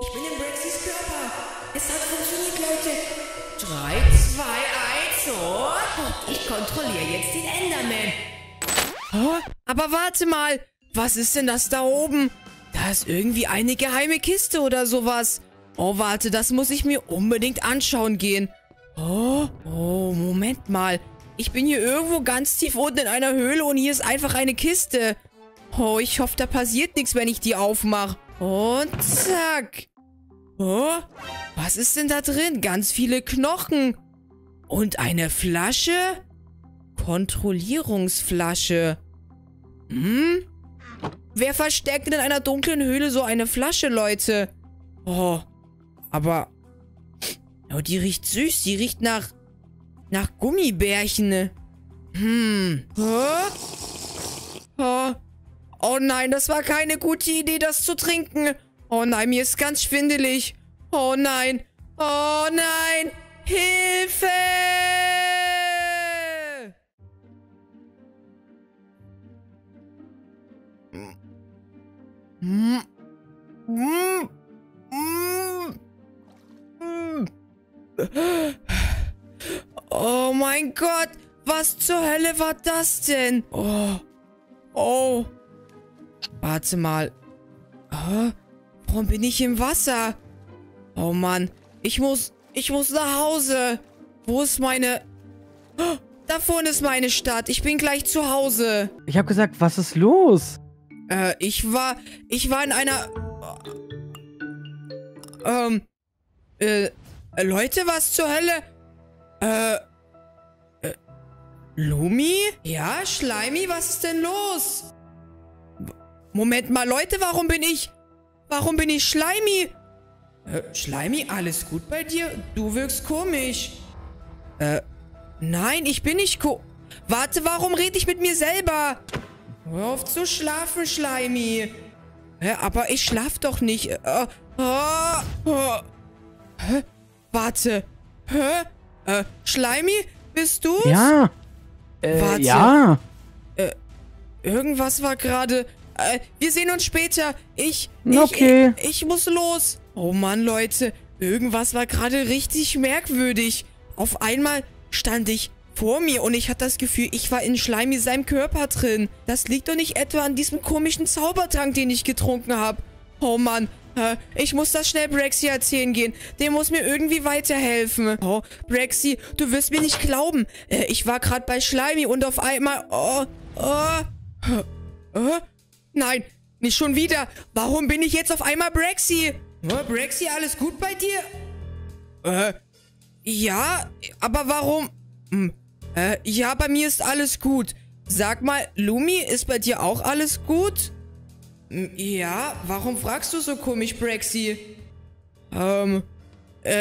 Ich bin in Braxys Körper. Es hat funktioniert, Leute. 3, 2, 1, und ich kontrolliere jetzt den Enderman. Oh, aber warte mal. Was ist denn das da oben? Da ist irgendwie eine geheime Kiste oder sowas. Oh, warte, das muss ich mir unbedingt anschauen gehen. Oh, Moment mal. Ich bin hier irgendwo ganz tief unten in einer Höhle und hier ist einfach eine Kiste. Oh, ich hoffe, da passiert nichts, wenn ich die aufmache. Und zack. Oh, was ist denn da drin? Ganz viele Knochen. Und eine Flasche? Kontrollierungsflasche. Hm? Wer versteckt denn in einer dunklen Höhle so eine Flasche, Leute? Oh, aber... Oh, die riecht süß. Die riecht nach Gummibärchen. Hm. Oh. Oh nein, das war keine gute Idee, das zu trinken. Oh nein, mir ist ganz schwindelig. Oh nein. Oh nein. Hilfe! Oh mein Gott, was zur Hölle war das denn? Oh. Warte mal. Warum bin ich im Wasser? Oh Mann, ich muss nach Hause. Wo ist meine... Da vorne ist meine Stadt. Ich bin gleich zu Hause. Ich habe gesagt, was ist los? Ich war in einer... Leute, was zur Hölle? Lumi? Ja, Schleimi, was ist denn los? Moment mal, Leute, warum bin ich Schleimi? Schleimi, alles gut bei dir? Du wirkst komisch. Nein, ich bin nicht Warte, warum rede ich mit mir selber? Hör auf zu schlafen, Schleimi. Aber ich schlaf doch nicht. Warte. Schleimi, bist du's? Ja. Warte. Ja. Irgendwas war gerade... wir sehen uns später. Okay. Ich muss los. Oh Mann, Leute. Irgendwas war gerade richtig merkwürdig. Auf einmal stand ich vor mir und ich hatte das Gefühl, ich war in Schleimi seinem Körper drin. Das liegt doch nicht etwa an diesem komischen Zaubertrank, den ich getrunken habe. Oh Mann. Ich muss das schnell Braxy erzählen gehen. Der muss mir irgendwie weiterhelfen. Oh, Braxy, du wirst mir nicht glauben. Ich war gerade bei Schleimi und auf einmal... Nein, nicht schon wieder. Warum bin ich jetzt auf einmal Braxy? Braxy, alles gut bei dir? Ja, aber warum? Ja, bei mir ist alles gut. Sag mal, Lumi, ist bei dir auch alles gut? Ja, warum fragst du so komisch, Braxy?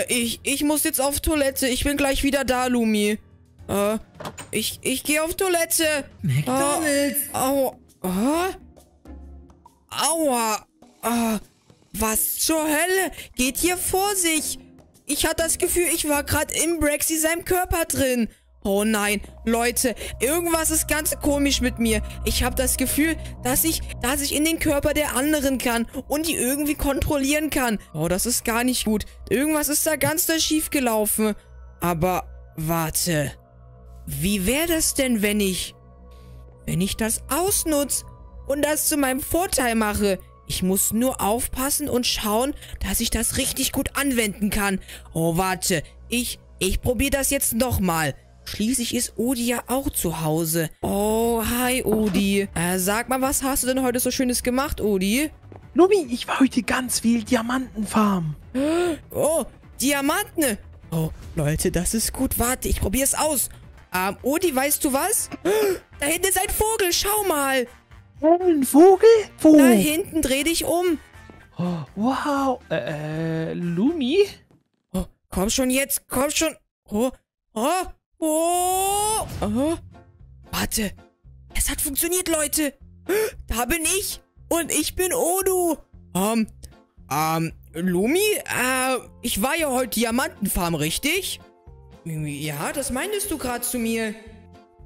Ich muss jetzt auf Toilette. Ich bin gleich wieder da, Lumi. Ich gehe auf Toilette. McDonald's. Aua. Was zur Hölle? Geht hier vor sich. Ich hatte das Gefühl, ich war gerade in Braxy seinem Körper drin. Oh nein, Leute, irgendwas ist ganz komisch mit mir. Ich habe das Gefühl, dass ich in den Körper der anderen kann und die irgendwie kontrollieren kann. Oh, das ist gar nicht gut. Irgendwas ist da ganz schief gelaufen. Aber warte. Wie wäre das denn, wenn ich das ausnutze und das zu meinem Vorteil mache? Ich muss nur aufpassen und schauen, dass ich das richtig gut anwenden kann. Oh, warte. Ich probiere das jetzt nochmal. Schließlich ist Odi ja auch zu Hause. Oh, hi, Odi. Sag mal, was hast du denn heute so Schönes gemacht, Odi? Lumi, ich war heute ganz viel Diamantenfarm. Oh, Diamanten. Oh, Leute, das ist gut. Warte, ich probiere es aus. Odi, weißt du was? Da hinten ist ein Vogel, schau mal. Ein Vogel? Wo? Da hinten, dreh dich um. Oh, wow. Lumi? Oh, komm schon jetzt, komm schon. Oh. Warte. Es hat funktioniert, Leute. Da bin ich. Und ich bin Odu. Lumi? Ich war ja heute Diamantenfarm, richtig? Ja, das meintest du gerade zu mir.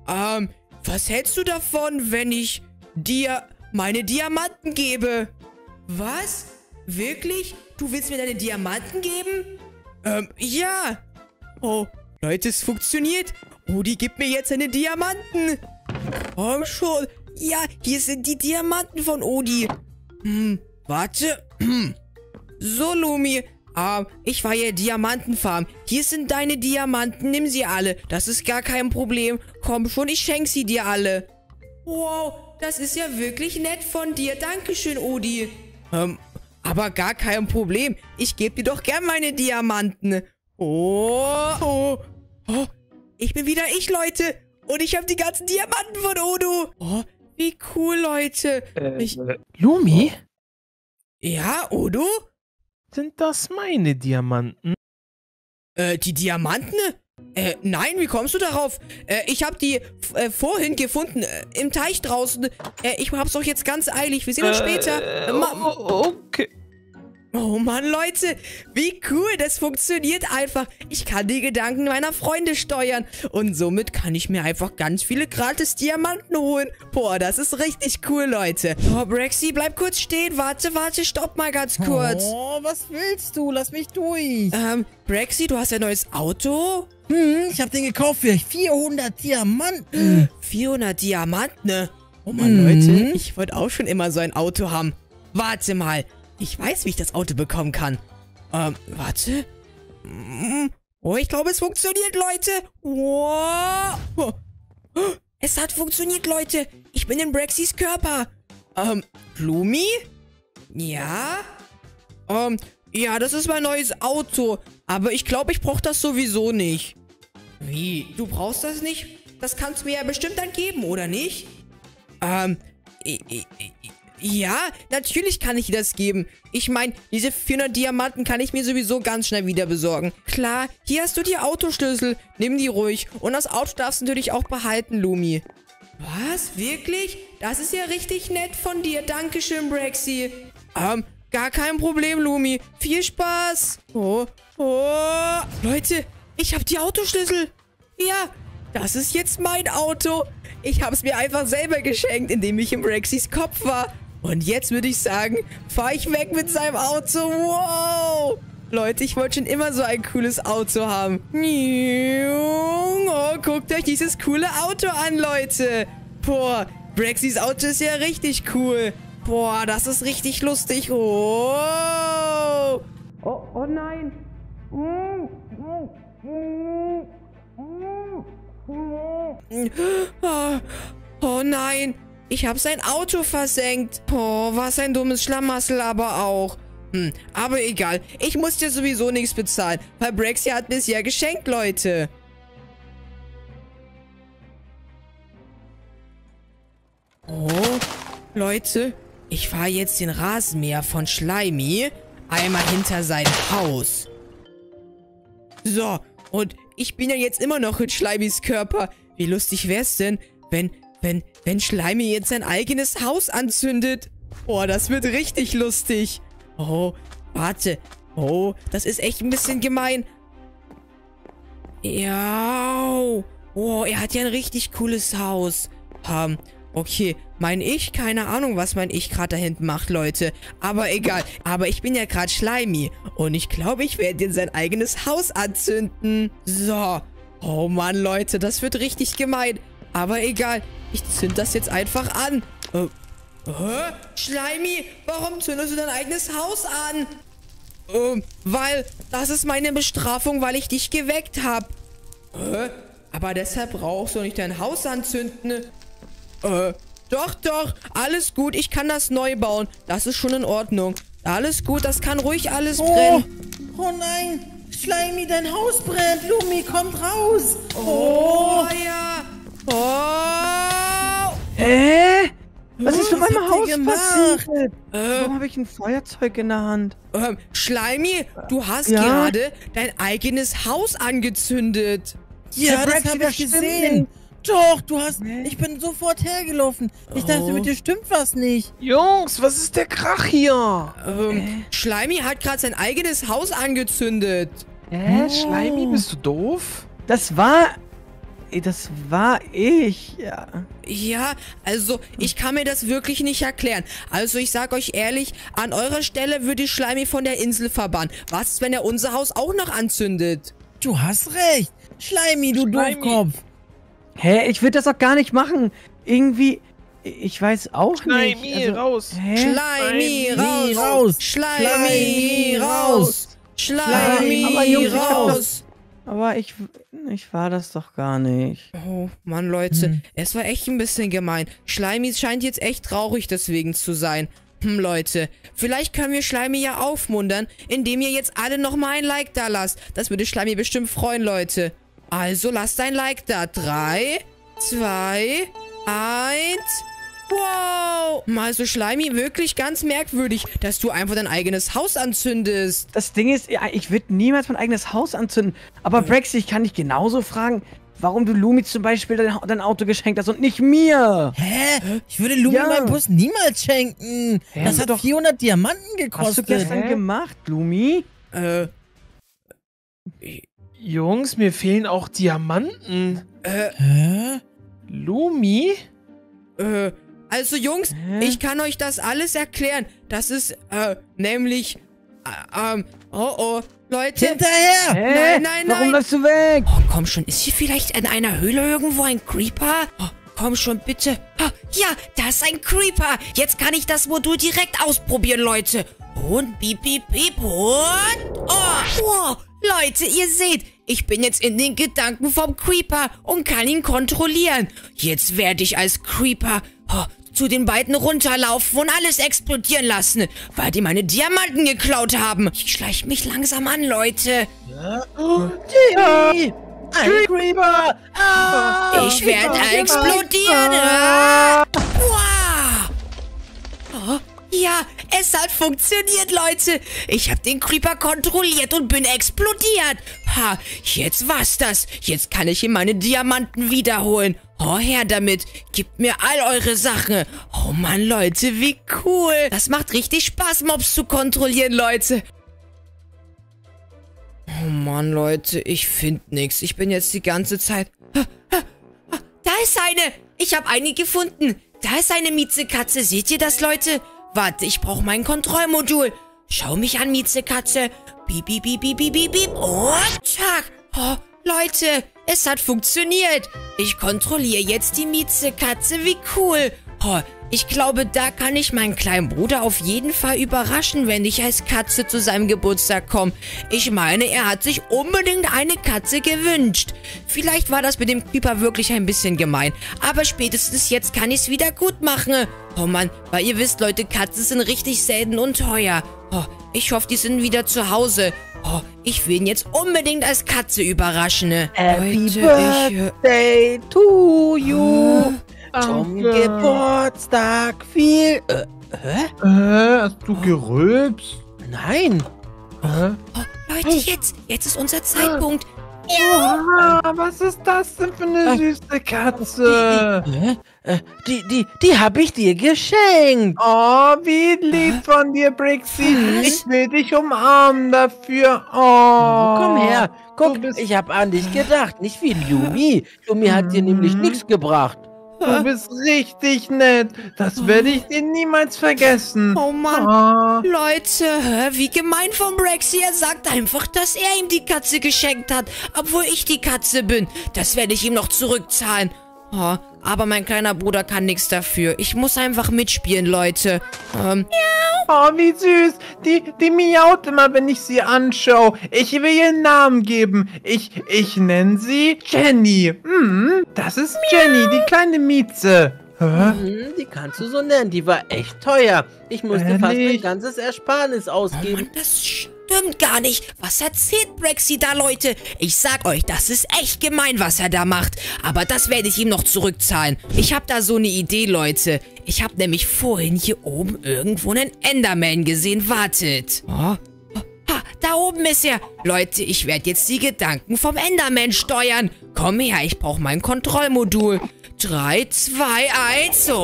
Was hältst du davon, wenn ich dir meine Diamanten gebe? Was? Wirklich? Du willst mir deine Diamanten geben? Ja. Oh, Leute, es funktioniert. Rudi gibt mir jetzt seine Diamanten. Komm schon. Ja, hier sind die Diamanten von Odi. Warte. So, Lumi. Ich war ja Diamantenfarm. Hier sind deine Diamanten. Nimm sie alle. Das ist gar kein Problem. Komm schon, ich schenke sie dir alle. Wow, das ist ja wirklich nett von dir. Dankeschön, Odi. Aber gar kein Problem. Ich gebe dir doch gern meine Diamanten. Oh. Ich bin wieder ich, Leute. Und ich habe die ganzen Diamanten von Odo. Oh, wie cool, Leute. Lumi? Ja, Odo? Sind das meine Diamanten? Die Diamanten? Nein, wie kommst du darauf? Ich habe die vorhin gefunden, im Teich draußen. Ich hab's doch jetzt ganz eilig. Wir sehen uns später. Okay. Oh Mann, Leute, wie cool, das funktioniert einfach. Ich kann die Gedanken meiner Freunde steuern und somit kann ich mir einfach ganz viele gratis Diamanten holen. Boah, das ist richtig cool, Leute. Oh, Braxy, bleib kurz stehen. Warte, stopp mal ganz kurz. Oh, was willst du? Lass mich durch. Braxy, du hast ein neues Auto? Ich hab den gekauft für 400 Diamanten. 400 Diamanten? Oh Mann, Leute, ich wollte auch schon immer so ein Auto haben. Warte mal. Ich weiß, wie ich das Auto bekommen kann. Warte. Oh, ich glaube, es funktioniert, Leute. Wow. Es hat funktioniert, Leute. Ich bin in Braxys Körper. Lumi? Ja? Ja, das ist mein neues Auto. Aber ich glaube, ich brauche das sowieso nicht. Wie? Du brauchst das nicht? Das kannst du mir ja bestimmt dann geben, oder nicht? Ja, natürlich kann ich dir das geben. Ich meine, diese 400 Diamanten kann ich mir sowieso ganz schnell wieder besorgen. Klar, hier hast du die Autoschlüssel. Nimm die ruhig. Und das Auto darfst du natürlich auch behalten, Lumi. Was? Wirklich? Das ist ja richtig nett von dir. Dankeschön, Braxy. Gar kein Problem, Lumi. Viel Spaß. Oh. Leute, ich habe die Autoschlüssel. Ja, das ist jetzt mein Auto. Ich habe es mir einfach selber geschenkt, indem ich in Braxys Kopf war. Und jetzt würde ich sagen, fahre ich weg mit seinem Auto. Wow! Leute, ich wollte schon immer so ein cooles Auto haben. Oh, guckt euch dieses coole Auto an, Leute. Boah, Braxys Auto ist ja richtig cool. Boah, das ist richtig lustig. Oh nein. Oh nein. Ich habe sein Auto versenkt. Oh, was ein dummes Schlamassel aber auch. Aber egal. Ich muss dir sowieso nichts bezahlen, weil Braxy hat mir es ja geschenkt, Leute. Oh, Leute. Ich fahre jetzt den Rasenmäher von Schleimi einmal hinter sein Haus. So, und ich bin ja jetzt immer noch in Schleimis Körper. Wie lustig wär's denn, wenn Schleimi jetzt sein eigenes Haus anzündet? Boah, das wird richtig lustig. Oh, warte. Oh, das ist echt ein bisschen gemein. Ja. Oh, er hat ja ein richtig cooles Haus. Okay, mein Ich? Keine Ahnung, was mein Ich gerade da hinten macht, Leute. Aber egal. Aber ich bin ja gerade Schleimi. Und ich glaube, ich werde ihn sein eigenes Haus anzünden. So. Oh Mann, Leute, das wird richtig gemein. Aber egal. Ich zünd das jetzt einfach an. Schleimi, warum zündest du dein eigenes Haus an? Weil das ist meine Bestrafung, weil ich dich geweckt habe. Aber deshalb brauchst du nicht dein Haus anzünden. Doch, alles gut, ich kann das neu bauen. Das ist schon in Ordnung. Alles gut, das kann ruhig alles brennen. Oh nein, Schleimi, dein Haus brennt. Lumi, kommt raus. Oh ja. Oh. Hä? Was ist mit meinem Haus passiert? Warum habe ich ein Feuerzeug in der Hand? Schleimi, du hast gerade dein eigenes Haus angezündet. Ja, das habe ich gesehen. Doch, du hast... Ich bin sofort hergelaufen. Ich dachte, mit dir stimmt was nicht. Jungs, was ist der Krach hier? Schleimi hat gerade sein eigenes Haus angezündet. Schleimi, bist du doof? Das war... Das war ich, ja. Ja, also ich kann mir das wirklich nicht erklären. Also ich sag euch ehrlich, an eurer Stelle würde ich Schleimi von der Insel verbannen. Was ist, wenn er unser Haus auch noch anzündet? Du hast recht. Schleimi, du Doofkopf. Hä, ich würde das auch gar nicht machen. Irgendwie, ich weiß auch nicht. Schleimi, also, raus. Schleimi, raus. Schleimi, raus. Schleimi, raus. Aber ich war das doch gar nicht. Oh, Mann, Leute. Es war echt ein bisschen gemein. Schleimi scheint jetzt echt traurig deswegen zu sein. Hm, Leute. Vielleicht können wir Schleimi ja aufmuntern, indem ihr jetzt alle nochmal ein Like da lasst. Das würde Schleimi bestimmt freuen, Leute. Also lasst ein Like da. 3, 2, 1... Wow! Also Schleimi, wirklich ganz merkwürdig, dass du einfach dein eigenes Haus anzündest. Das Ding ist, ich würde niemals mein eigenes Haus anzünden. Aber Braxy, ich kann dich genauso fragen, warum du Lumi zum Beispiel dein Auto geschenkt hast und nicht mir. Hä? Ich würde Lumi meinen Bus niemals schenken. Hä? Das hat doch 400 Diamanten gekostet. Hast du gestern gemacht, Lumi? Jungs, mir fehlen auch Diamanten. Hä? Lumi? Also Jungs, ich kann euch das alles erklären. Das ist, nämlich, oh, Leute. Hinterher! Nein, nein, warum läufst du weg? Oh, komm schon, ist hier vielleicht in einer Höhle irgendwo ein Creeper? Oh, komm schon, bitte. Oh, ja, da ist ein Creeper. Jetzt kann ich das Modul direkt ausprobieren, Leute. Und piep, piep, piep, und... Oh, wow, Leute, ihr seht... Ich bin jetzt in den Gedanken vom Creeper und kann ihn kontrollieren. Jetzt werde ich als Creeper zu den beiden runterlaufen und alles explodieren lassen, weil die meine Diamanten geklaut haben. Ich schleiche mich langsam an, Leute. Ein Creeper! Ich werde explodieren! Wow! Ja, es hat funktioniert, Leute. Ich habe den Creeper kontrolliert und bin explodiert. Ha, jetzt war's das. Jetzt kann ich ihm meine Diamanten wiederholen. Oh, her damit. Gebt mir all eure Sachen. Oh Mann, Leute, wie cool. Das macht richtig Spaß, Mobs zu kontrollieren, Leute. Oh Mann, Leute, ich finde nichts. Ich bin jetzt die ganze Zeit... Da ist eine. Ich habe eine gefunden. Da ist eine Miezekatze. Seht ihr das, Leute? Warte, ich brauche mein Kontrollmodul. Schau mich an, Miezekatze. Piep, piep, piep, piep, piep, piep, piep. Und zack. Oh, Leute, es hat funktioniert. Ich kontrolliere jetzt die Miezekatze. Wie cool. Oh, ich glaube, da kann ich meinen kleinen Bruder auf jeden Fall überraschen, wenn ich als Katze zu seinem Geburtstag komme. Ich meine, er hat sich unbedingt eine Katze gewünscht. Vielleicht war das mit dem Creeper wirklich ein bisschen gemein. Aber spätestens jetzt kann ich es wieder gut machen. Oh Mann, weil ihr wisst, Leute, Katzen sind richtig selten und teuer. Oh, ich hoffe, die sind wieder zu Hause. Oh, ich will ihn jetzt unbedingt als Katze überraschen. Happy Birthday to you. Zum Geburtstag viel... hast du gerülpst? Nein. Leute, jetzt ist unser Zeitpunkt. Ja. Was ist das denn für eine süße Katze? Die habe ich dir geschenkt. Oh, wie lieb von dir, Brixie. Ich will dich umarmen dafür. Oh, komm her. Guck, ich habe an dich gedacht. Nicht wie Lumi. Lumi hat dir nämlich nichts gebracht. Du bist richtig nett. Das werde ich dir niemals vergessen. Oh Mann. Oh. Leute, wie gemein von Braxy. Er sagt einfach, dass er ihm die Katze geschenkt hat, obwohl ich die Katze bin. Das werde ich ihm noch zurückzahlen. Oh, aber mein kleiner Bruder kann nichts dafür. Ich muss einfach mitspielen, Leute. Oh, wie süß. Die miaut immer, wenn ich sie anschaue. Ich will ihr einen Namen geben. Ich nenne sie Jenny. Das ist Jenny, die kleine Mieze. Die kannst du so nennen. Die war echt teuer. Ich musste fast mein ganzes Ersparnis ausgeben. Oh Mann, das stimmt gar nicht. Was erzählt Braxy da, Leute? Ich sag euch, das ist echt gemein, was er da macht. Aber das werde ich ihm noch zurückzahlen. Ich habe da so eine Idee, Leute. Ich habe nämlich vorhin hier oben irgendwo einen Enderman gesehen. Wartet. Ha, da oben ist er. Leute, ich werde jetzt die Gedanken vom Enderman steuern. Komm her, ich brauche mein Kontrollmodul. 3, 2, 1 und...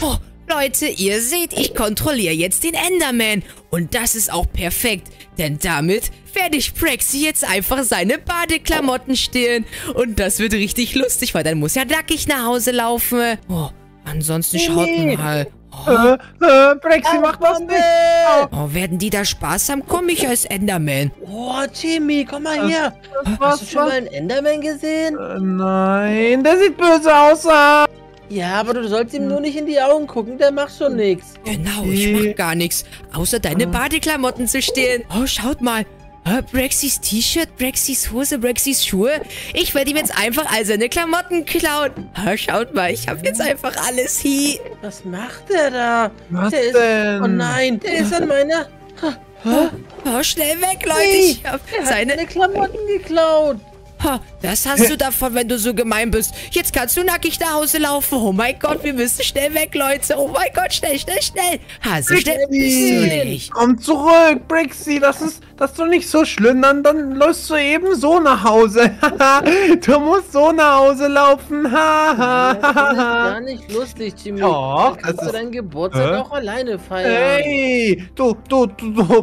Oh, Leute, ihr seht, ich kontrolliere jetzt den Enderman. Und das ist auch perfekt, denn damit fertig Praxi jetzt einfach seine Badeklamotten stehlen. Und das wird richtig lustig, weil dann muss ja Duckig nach Hause laufen. Oh, ansonsten schaut mal. Oh. Praxi macht was mit. Oh, werden die da Spaß haben? Komm ich als Enderman. Oh, Timmy, komm mal her. Hast du schon mal einen Enderman gesehen? Nein, der sieht böse aus. Ja, aber du sollst ihm nur nicht in die Augen gucken, der macht schon nichts. Genau, ich mach gar nichts, außer deine Badeklamotten zu stehlen. Oh, schaut mal. Braxys T-Shirt, Braxys Hose, Braxys Schuhe. Ich werde ihm jetzt einfach all seine Klamotten klauen. Schaut mal, ich habe jetzt einfach alles hier. Was macht der da? Was der denn? Ist, oh nein, der ist an meiner... Oh, schnell weg, Leute. Ich habe seine Klamotten geklaut. Das hast du davon, wenn du so gemein bist. Jetzt kannst du nackig nach Hause laufen. Oh mein Gott, wir müssen schnell weg, Leute. Oh mein Gott, schnell, schnell, schnell. So schnell bist du nicht. Komm zurück, Braxy. Das ist doch nicht so schlimm. Dann läufst du eben so nach Hause. Du musst so nach Hause laufen. Das ist gar nicht lustig, Timmy. Doch, das kannst du deinen Geburtstag auch alleine feiern. Hey, du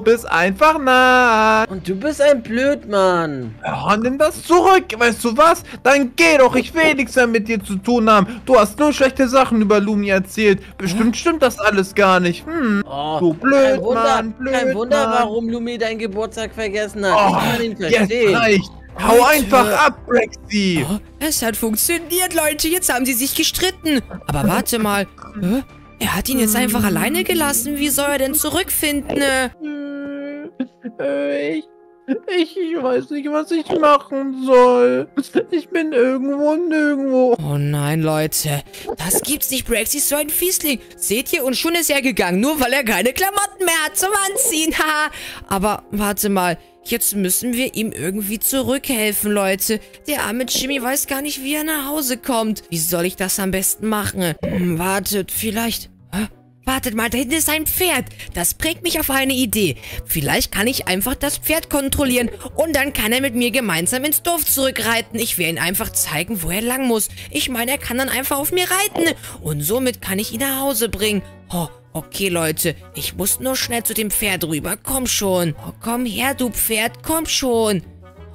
bist einfach nah. Und du bist ein Blödmann. Ja, nimm das zurück. Weißt du was? Dann geh doch, ich will nichts mehr mit dir zu tun haben. Du hast nur schlechte Sachen über Lumi erzählt. Bestimmt stimmt das alles gar nicht. Du blöd, Mann, blöd. Kein Wunder, warum Lumi deinen Geburtstag vergessen hat. Ich kann ihn verstehen. Jetzt reicht. Hau einfach ab, Braxy. Es hat funktioniert, Leute. Jetzt haben sie sich gestritten. Aber warte mal. Er hat ihn jetzt einfach alleine gelassen. Wie soll er denn zurückfinden? Ich weiß nicht, was ich machen soll. Ich bin irgendwo nirgendwo. Oh nein, Leute. Das gibt's nicht. Braxy ist so ein Fiesling. Seht ihr? Und schon ist er gegangen. Nur weil er keine Klamotten mehr hat zum Anziehen. Haha. Aber warte mal. Jetzt müssen wir ihm irgendwie zurückhelfen, Leute. Der arme Jimmy weiß gar nicht, wie er nach Hause kommt. Wie soll ich das am besten machen? Wartet, vielleicht... Wartet mal, da hinten ist ein Pferd. Das bringt mich auf eine Idee. Vielleicht kann ich einfach das Pferd kontrollieren und dann kann er mit mir gemeinsam ins Dorf zurückreiten. Ich werde ihm einfach zeigen, wo er lang muss. Ich meine, er kann dann einfach auf mir reiten und somit kann ich ihn nach Hause bringen. Oh, okay, Leute, ich muss nur schnell zu dem Pferd rüber. Komm schon. Oh, komm her, du Pferd, komm schon.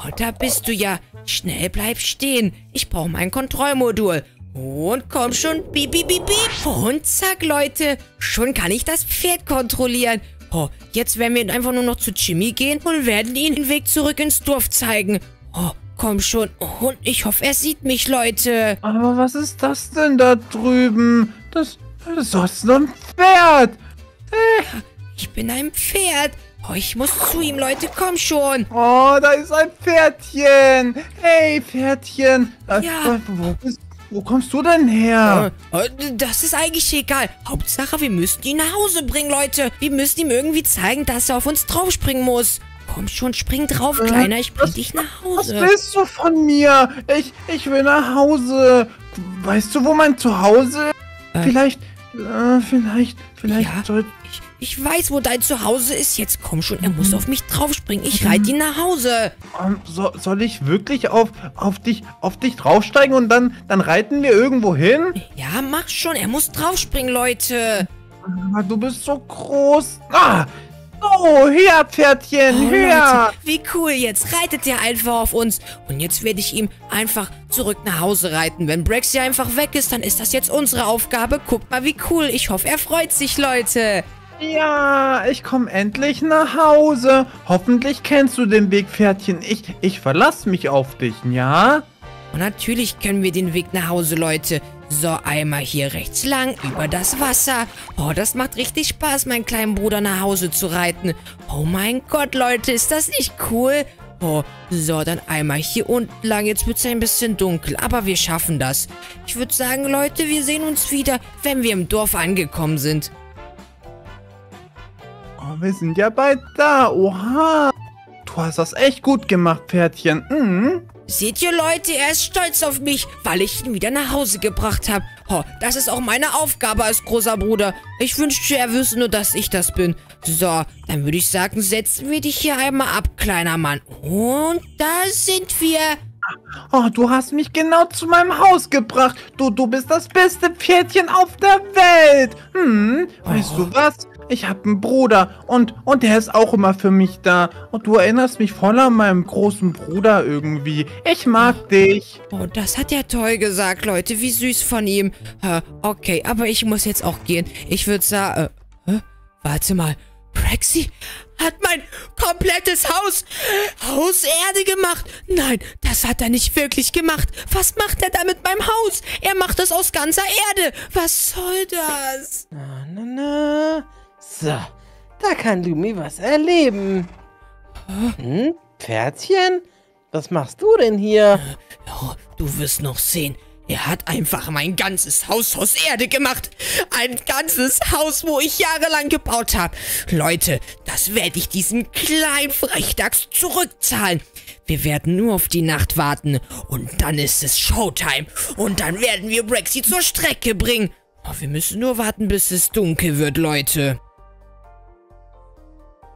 Oh, da bist du ja. Schnell bleib stehen. Ich brauche mein Kontrollmodul. Und komm schon, bieb, bieb, bieb, bieb. Und zack, Leute. Schon kann ich das Pferd kontrollieren. Oh, jetzt werden wir einfach nur noch zu Jimmy gehen und werden ihm den Weg zurück ins Dorf zeigen. Oh, komm schon. Und ich hoffe, er sieht mich, Leute. Aber was ist das denn da drüben? Das ist ein Pferd. Ich bin ein Pferd. Oh, ich muss zu ihm, Leute, komm schon. Oh, da ist ein Pferdchen. Hey, Pferdchen. Ja. Wo bist du? Wo kommst du denn her? Das ist eigentlich egal. Hauptsache, wir müssen ihn nach Hause bringen, Leute. Wir müssen ihm irgendwie zeigen, dass er auf uns draufspringen muss. Komm schon, spring drauf, Kleiner. Ich bring dich nach Hause. Was willst du von mir? Ich will nach Hause. Weißt du, wo mein Zuhause ist? Vielleicht ja, sollte... Ich weiß, wo dein Zuhause ist. Jetzt komm schon, er muss auf mich draufspringen. Ich reite ihn nach Hause. Soll ich wirklich auf dich draufsteigen und dann reiten wir irgendwo hin? Ja, mach schon. Er muss draufspringen, Leute. Aber du bist so groß. Oh, her, Pferdchen, her. Leute, wie cool. Jetzt reitet er einfach auf uns. Und jetzt werde ich ihm einfach zurück nach Hause reiten. Wenn Braxy einfach weg ist, dann ist das jetzt unsere Aufgabe. Guckt mal, wie cool. Ich hoffe, er freut sich, Leute. Ja, ich komme endlich nach Hause. Hoffentlich kennst du den Weg, Pferdchen. Ich verlasse mich auf dich, ja? Und natürlich kennen wir den Weg nach Hause, Leute. So, einmal hier rechts lang, über das Wasser. Oh, das macht richtig Spaß, meinen kleinen Bruder nach Hause zu reiten. Oh mein Gott, Leute, ist das nicht cool? Oh, so, dann einmal hier unten lang. Jetzt wird es ein bisschen dunkel, aber wir schaffen das. Ich würde sagen, Leute, wir sehen uns wieder, wenn wir im Dorf angekommen sind. Oh, wir sind ja bald da. Oha. Du hast das echt gut gemacht, Pferdchen. Seht ihr, Leute, er ist stolz auf mich, weil ich ihn wieder nach Hause gebracht habe. Oh, das ist auch meine Aufgabe als großer Bruder. Ich wünschte, er wüsste nur, dass ich das bin. So, dann würde ich sagen, setzen wir dich hier einmal ab, kleiner Mann. Und da sind wir... Oh, du hast mich genau zu meinem Haus gebracht. Du bist das beste Pferdchen auf der Welt. Weißt du was? Ich habe einen Bruder und der ist auch immer für mich da. Und du erinnerst mich voll an meinem großen Bruder irgendwie. Ich mag dich. Oh, das hat er toll gesagt, Leute. Wie süß von ihm. Okay, aber ich muss jetzt auch gehen. Ich würde sagen... warte mal. Praxi hat mein komplettes Haus Erde gemacht. Nein, das hat er nicht wirklich gemacht. Was macht er da mit meinem Haus? Er macht das aus ganzer Erde. Was soll das? Na. So, da kann Lumi was erleben. Hm, Pferdchen? Was machst du denn hier? Oh, du wirst noch sehen. Er hat einfach mein ganzes Haus aus Erde gemacht. Ein ganzes Haus, wo ich jahrelang gebaut habe. Leute, das werde ich diesen kleinen Frechdachs zurückzahlen. Wir werden nur auf die Nacht warten. Und dann ist es Showtime. Und dann werden wir Braxi zur Strecke bringen. Oh, wir müssen nur warten, bis es dunkel wird, Leute.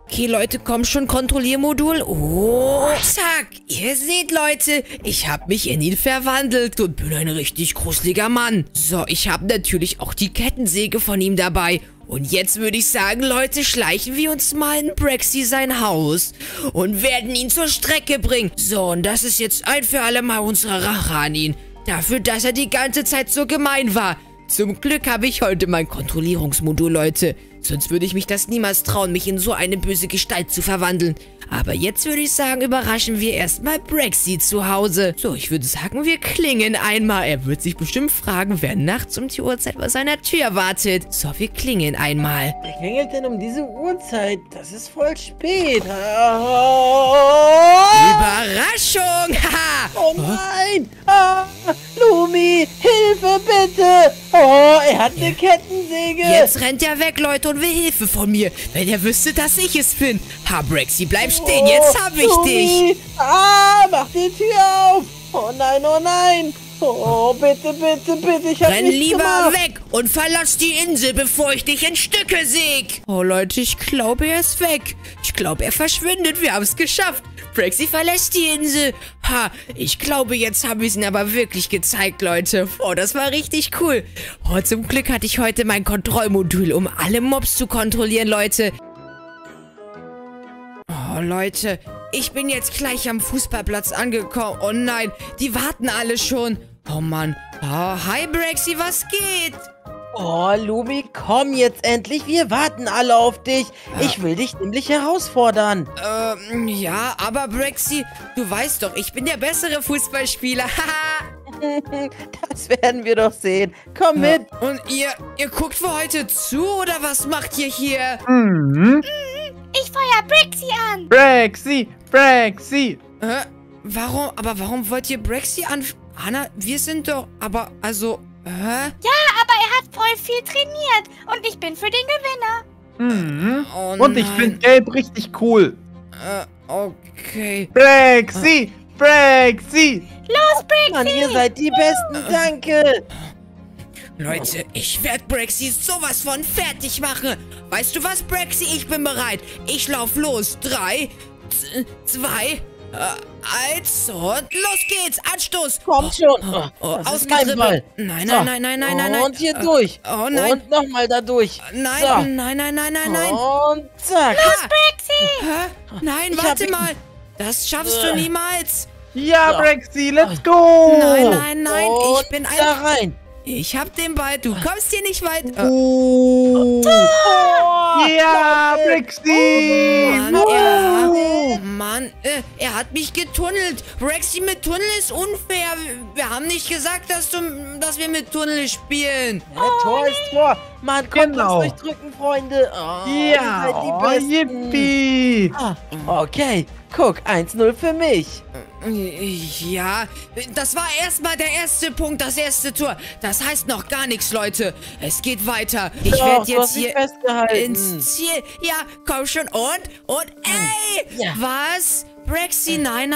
Okay, Leute, komm schon, Kontrolliermodul. Oh, zack. Ihr seht, Leute, ich habe mich in ihn verwandelt und bin ein richtig gruseliger Mann. So, ich habe natürlich auch die Kettensäge von ihm dabei. Und jetzt würde ich sagen, Leute, schleichen wir uns mal in Braxi sein Haus und werden ihn zur Strecke bringen. So, und das ist jetzt ein für alle Mal unsere Rache an ihn. Dafür, dass er die ganze Zeit so gemein war. Zum Glück habe ich heute mein Kontrollierungsmodul, Leute. Sonst würde ich mich das niemals trauen, mich in so eine böse Gestalt zu verwandeln. Aber jetzt würde ich sagen, überraschen wir erstmal Braxi zu Hause. So, ich würde sagen, wir klingeln einmal. Er wird sich bestimmt fragen, wer nachts um die Uhrzeit bei seiner Tür wartet. So, wir klingeln einmal. Wer klingelt denn um diese Uhrzeit? Das ist voll spät. Überraschung! Haha! Oh nein! Ah, Lumi, Hilfe bitte! Oh, er hat eine Kettensäge! Jetzt rennt er weg, Leute, und will Hilfe von mir. Wenn er wüsste, dass ich es bin. Ha, Braxi, bleib stehen, jetzt hab ich dich! Ah, mach die Tür auf! Oh nein, oh nein! Oh, bitte, bitte, bitte, ich hab nichts gemacht. Renn lieber weg und verlass die Insel, bevor ich dich in Stücke säg. Oh, Leute, ich glaube, er ist weg. Ich glaube, er verschwindet. Wir haben es geschafft. Braxi verlässt die Insel. Ha, ich glaube, jetzt habe ich es ihnen aber wirklich gezeigt, Leute. Oh, das war richtig cool. Oh, zum Glück hatte ich heute mein Kontrollmodul, um alle Mobs zu kontrollieren, Leute. Oh, Leute, ich bin jetzt gleich am Fußballplatz angekommen. Oh nein, die warten alle schon. Oh Mann. Oh, hi, Braxi, was geht? Oh, Lumi, komm jetzt endlich. Wir warten alle auf dich. Ich will dich nämlich herausfordern. Ja, aber Braxi, du weißt doch, ich bin der bessere Fußballspieler. Haha. Das werden wir doch sehen. Komm mit. Und ihr guckt für heute zu, oder was macht ihr hier? Ich feuer Braxi an. Braxi. Warum? Aber warum wollt ihr Braxi an... Hannah, wir sind doch... Aber, also... Ja, aber er hat voll viel trainiert. Und ich bin für den Gewinner. Oh, und ich finde Gelb richtig cool. Okay. Braxi! Los, Braxi! Mann, ihr seid die Besten, danke. Leute, ich werde Braxi sowas von fertig machen. Weißt du was, Braxi? Ich bin bereit. Ich lauf los. 3, 2... Also, los geht's, Anstoß. Kommt schon. Ausgedribbelt. Nein. Und hier durch. Oh nein. Und nochmal da durch. Nein. Und zack. Los, Braxi. Nein, warte mal. Das schaffst du niemals. Ja, Braxi, let's go. Nein. Und ich bin da rein. Ich hab den Ball. Du kommst hier nicht weit. Ja, Braxi. Mann, er hat mich getunnelt. Braxi mit Tunnel ist unfair. Wir haben nicht gesagt, dass wir mit Tunnel spielen. Ja, Tor ist Tor. Mann, kommt uns durchdrücken, Freunde. Oh, ja, ihr seid die Besten. Okay, guck, 1-0 für mich. Ja, das war erstmal der erste Punkt, das erste Tor. Das heißt noch gar nichts, Leute. Es geht weiter. Ich werde jetzt hier ins Ziel. Ja, komm schon. Und ey! Ja. Was? Braxi, nein.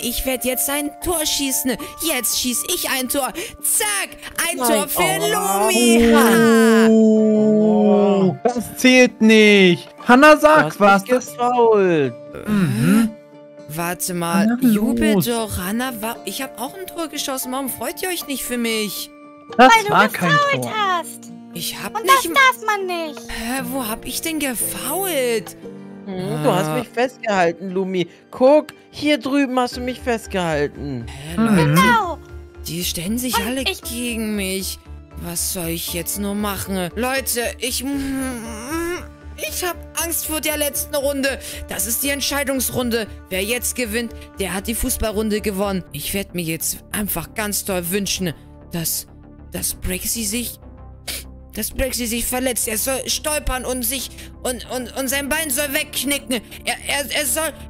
Ich werde jetzt ein Tor schießen. Jetzt schieße ich ein Tor. Zack! Ein Tor für Lumi. Oh, das zählt nicht. Hannah, sag was. Das ist faul. Warte mal, jubel doch, Hannah. Ich habe auch ein Tor geschossen. Warum freut ihr euch nicht für mich? Das war kein Tor. Weil du gefault hast. Ich hab nicht... Und das darf man nicht. Wo hab ich denn gefault? Hm, du hast mich festgehalten, Lumi. Guck, hier drüben hast du mich festgehalten. Genau. Die stellen sich und alle gegen mich. Was soll ich jetzt nur machen? Leute, ich habe Angst vor der letzten Runde. Das ist die Entscheidungsrunde. Wer jetzt gewinnt, der hat die Fußballrunde gewonnen. Ich werde mir jetzt einfach ganz doll wünschen, dass Brexy sich verletzt. Er soll stolpern und sein Bein soll wegknicken.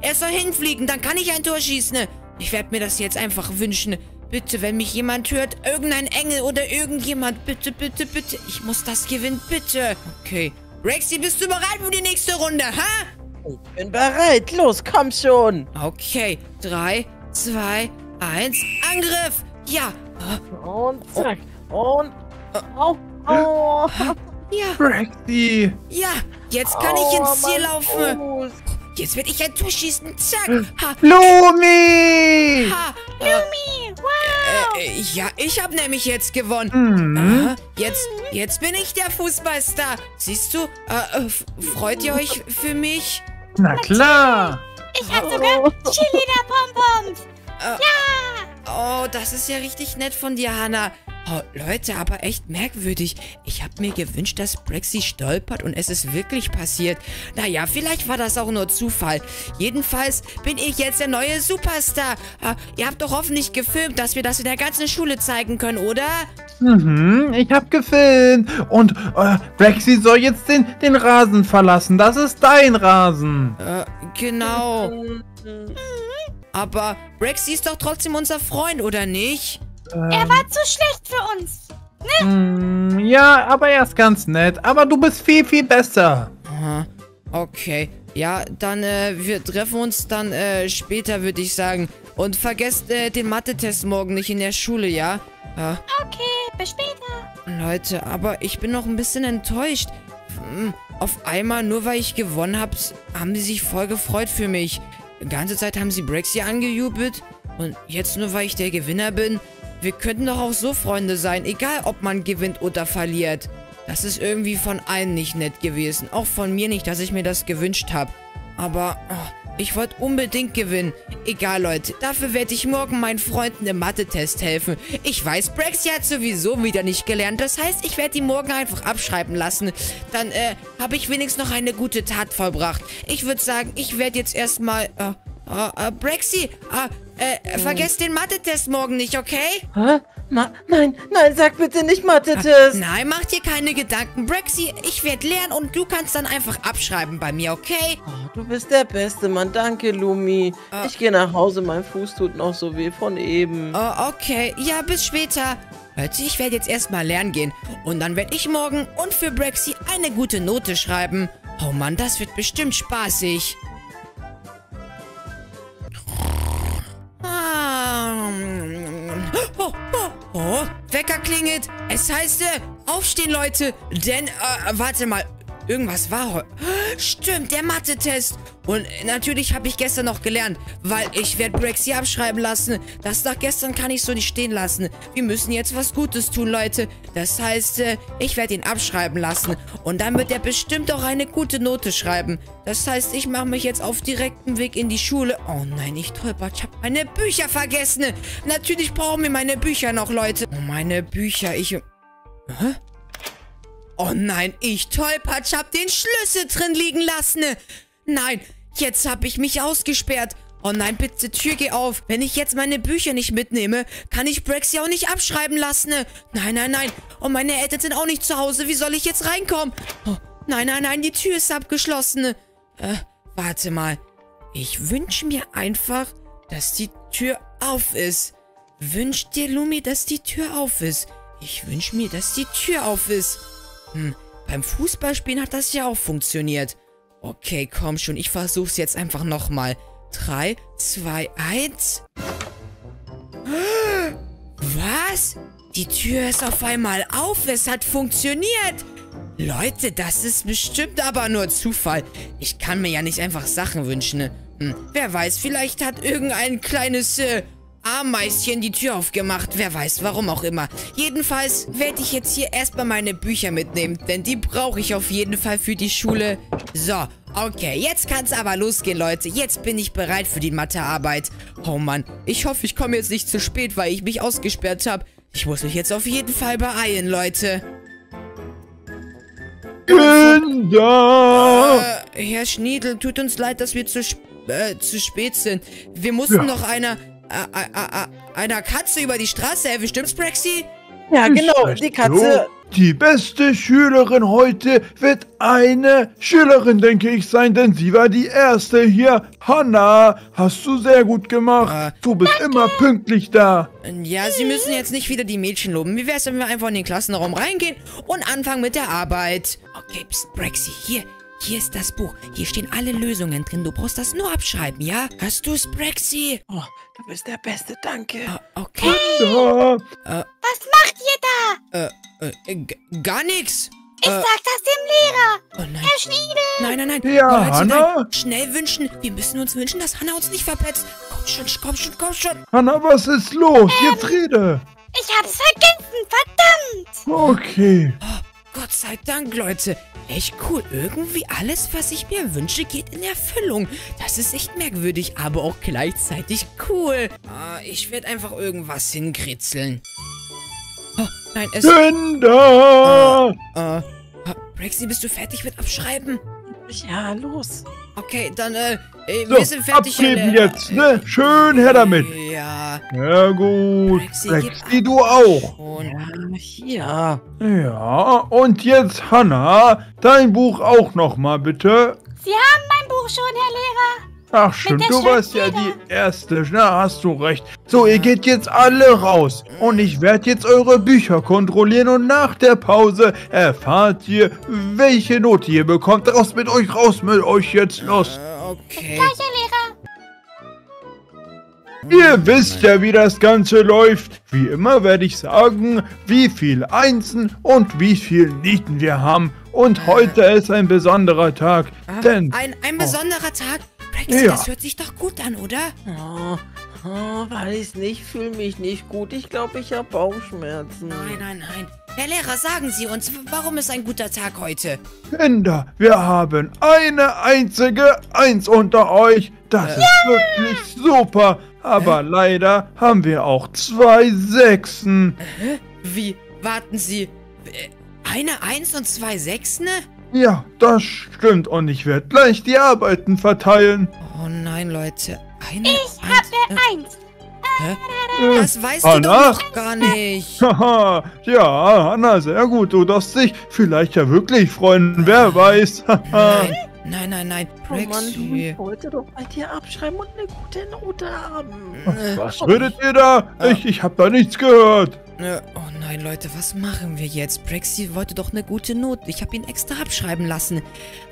Er soll hinfliegen, dann kann ich ein Tor schießen. Ich werde mir das jetzt einfach wünschen. Bitte, wenn mich jemand hört, irgendein Engel oder irgendjemand, bitte, bitte, bitte. Ich muss das gewinnen, bitte. Okay. Rexy, bist du bereit für die nächste Runde, hä? Ich bin bereit. Los, komm schon. Okay. 3, 2, 1. Angriff. Ja. Und zack. Und... Oh. Ja. Rexy. Ja, jetzt kann ich ins Ziel laufen. Fuß. Jetzt werde ich ein Tor schießen. Zack. Ha. Lumi. Ha. Lumi. Wow. Ja, ich habe nämlich jetzt gewonnen. Mhm. Jetzt bin ich der Fußballstar. Siehst du, freut ihr euch für mich? Na klar. Ich habe sogar Cheerleader-Pompons. Ja. Oh, das ist ja richtig nett von dir, Hannah. Oh, Leute, aber echt merkwürdig. Ich habe mir gewünscht, dass Brexy stolpert und es ist wirklich passiert. Naja, vielleicht war das auch nur Zufall. Jedenfalls bin ich jetzt der neue Superstar. Ihr habt doch hoffentlich gefilmt, dass wir das in der ganzen Schule zeigen können, oder? Mhm, ich habe gefilmt. Und Brexy soll jetzt den Rasen verlassen. Das ist dein Rasen. Genau. Aber Brexy ist doch trotzdem unser Freund, oder nicht? Er war zu schlecht für uns, ne? Ja, aber er ist ganz nett. Aber du bist viel, viel besser. Aha. Okay. Ja, dann, wir treffen uns dann später, würde ich sagen. Und vergesst den Mathe-Test morgen nicht in der Schule, ja? Okay, bis später. Leute, aber ich bin noch ein bisschen enttäuscht. Auf einmal, nur weil ich gewonnen habe, haben sie sich voll gefreut für mich. Die ganze Zeit haben sie Brexy angejubelt. Und jetzt nur, weil ich der Gewinner bin... Wir könnten doch auch so Freunde sein, egal ob man gewinnt oder verliert. Das ist irgendwie von allen nicht nett gewesen. Auch von mir nicht, dass ich mir das gewünscht habe. Aber ich wollte unbedingt gewinnen. Egal, Leute, dafür werde ich morgen meinen Freunden im Mathe-Test helfen. Ich weiß, Brexy hat sowieso wieder nicht gelernt. Das heißt, ich werde die morgen einfach abschreiben lassen. Dann habe ich wenigstens noch eine gute Tat vollbracht. Ich würde sagen, ich werde jetzt erstmal... Brexy, vergesst den Mathe-Test morgen nicht, okay? Hä? Nein, sag bitte nicht Mathe-Test. Nein, mach dir keine Gedanken, Brexy. Ich werde lernen und du kannst dann einfach abschreiben bei mir, okay? Oh, du bist der beste Mann, danke, Lumi. Ich gehe nach Hause, mein Fuß tut noch so weh von eben. Okay, ja, bis später. Leute, ich werde jetzt erstmal lernen gehen. Und dann werde ich morgen und für Brexy eine gute Note schreiben. Oh Mann, das wird bestimmt spaßig. Oh, Wecker klingelt. Es heißt, aufstehen, Leute. Denn, warte mal. Irgendwas war heute. Stimmt, der Mathe-Test. Und natürlich habe ich gestern noch gelernt, weil ich werde Brexy abschreiben lassen. Das nach gestern kann ich so nicht stehen lassen. Wir müssen jetzt was Gutes tun, Leute. Das heißt, ich werde ihn abschreiben lassen. Und dann wird er bestimmt auch eine gute Note schreiben. Das heißt, ich mache mich jetzt auf direkten Weg in die Schule. Oh nein, ich tollbar. Ich habe meine Bücher vergessen. Natürlich brauchen wir meine Bücher noch, Leute. Oh, meine Bücher. Ich... Hä? Oh nein, ich Tollpatsch hab den Schlüssel drin liegen lassen. Nein, jetzt hab ich mich ausgesperrt. Oh nein, bitte, Tür geh auf. Wenn ich jetzt meine Bücher nicht mitnehme, kann ich Brexy auch nicht abschreiben lassen. Nein. Und meine Eltern sind auch nicht zu Hause. Wie soll ich jetzt reinkommen? Oh, nein, die Tür ist abgeschlossen. Warte mal. Ich wünsche mir einfach, dass die Tür auf ist. Wünsch dir, Lumi, dass die Tür auf ist. Ich wünsche mir, dass die Tür auf ist. Beim Fußballspielen hat das ja auch funktioniert. Okay, komm schon, ich versuch's jetzt einfach nochmal. 3, 2, 1. Was? Die Tür ist auf einmal auf, es hat funktioniert. Leute, das ist bestimmt aber nur Zufall. Ich kann mir ja nicht einfach Sachen wünschen. Wer weiß, vielleicht hat irgendein kleines Ameischen die Tür aufgemacht. Wer weiß, warum auch immer. Jedenfalls werde ich jetzt hier erstmal meine Bücher mitnehmen, denn die brauche ich auf jeden Fall für die Schule. So, okay, jetzt kann es aber losgehen, Leute. Jetzt bin ich bereit für die Mathearbeit. Oh Mann, ich hoffe, ich komme jetzt nicht zu spät, weil ich mich ausgesperrt habe. Ich muss mich jetzt auf jeden Fall beeilen, Leute. Kinder! Herr Schniedel, tut uns leid, dass wir zu spät sind. Wir mussten noch einer Katze über die Straße helfen, stimmt's, Braxi? Ja, genau, die Katze. Die beste Schülerin heute wird eine Schülerin, denke ich, sein, denn sie war die erste hier. Hanna, hast du sehr gut gemacht. Du bist immer pünktlich da. Ja, Sie müssen jetzt nicht wieder die Mädchen loben. Wie wär's, wenn wir einfach in den Klassenraum reingehen und anfangen mit der Arbeit? Okay, pst, Braxi, hier ist das Buch. Hier stehen alle Lösungen drin. Du brauchst das nur abschreiben, ja? Hast du's, Braxi? Oh, du bist der Beste, danke. Okay. Hey. Was macht ihr da? Gar nichts. Ich sag das dem Lehrer. Oh nein. Herr Schniedel. Nein. Ja, Leute, Hanna? Nein. Schnell wünschen. Wir müssen uns wünschen, dass Hanna uns nicht verpetzt. Komm schon. Hanna, was ist los? Jetzt rede. Ich hab's vergessen. Verdammt. Okay. Oh, Gott sei Dank, Leute. Echt cool. Irgendwie alles, was ich mir wünsche, geht in Erfüllung. Das ist echt merkwürdig, aber auch gleichzeitig cool. Ich werde einfach irgendwas hinkritzeln. Oh, nein, es... Kinder! Braxi, bist du fertig mit Abschreiben? Ja, los. Okay, dann, so, wir sind fertig. Abgeben jetzt, ne? Schön her damit. Ja. Ja, gut. Braxi, du auch. Und hier. Ja, und jetzt, Hanna, dein Buch auch nochmal, bitte. Sie haben mein Buch schon, Herr Lehrer. Ach schön, du warst ja die Erste. Na, hast du recht. So, ihr geht jetzt alle raus. Und ich werde jetzt eure Bücher kontrollieren. Und nach der Pause erfahrt ihr, welche Note ihr bekommt. Raus mit euch jetzt los. Okay. Ihr wisst ja, wie das Ganze läuft. Wie immer werde ich sagen, wie viel Einsen und wie viel Nieten wir haben. Und heute ist ein besonderer Tag. Denn ein besonderer Tag? Braxi, das hört sich doch gut an, oder? Oh, weiß nicht, fühle mich nicht gut. Ich glaube, ich habe Bauchschmerzen. Nein. Herr Lehrer, sagen Sie uns, warum ist ein guter Tag heute? Kinder, wir haben eine einzige Eins unter euch. Das ist wirklich super. Aber leider haben wir auch zwei Sechsen. Wie? Warten Sie. Eine Eins und zwei Sechsen? Ja, das stimmt. Und ich werde gleich die Arbeiten verteilen. Oh nein, Leute. Ich habe eins. Das weißt du doch gar nicht. Haha, ja, Hanna, sehr gut. Du darfst dich vielleicht ja wirklich freuen. Wer weiß. Nein. Braxi. Oh Mann, ich wollte doch bei dir abschreiben und eine gute Note haben. Was redet ihr da? Ich hab da nichts gehört. Oh nein, Leute, was machen wir jetzt? Braxi wollte doch eine gute Note. Ich habe ihn extra abschreiben lassen.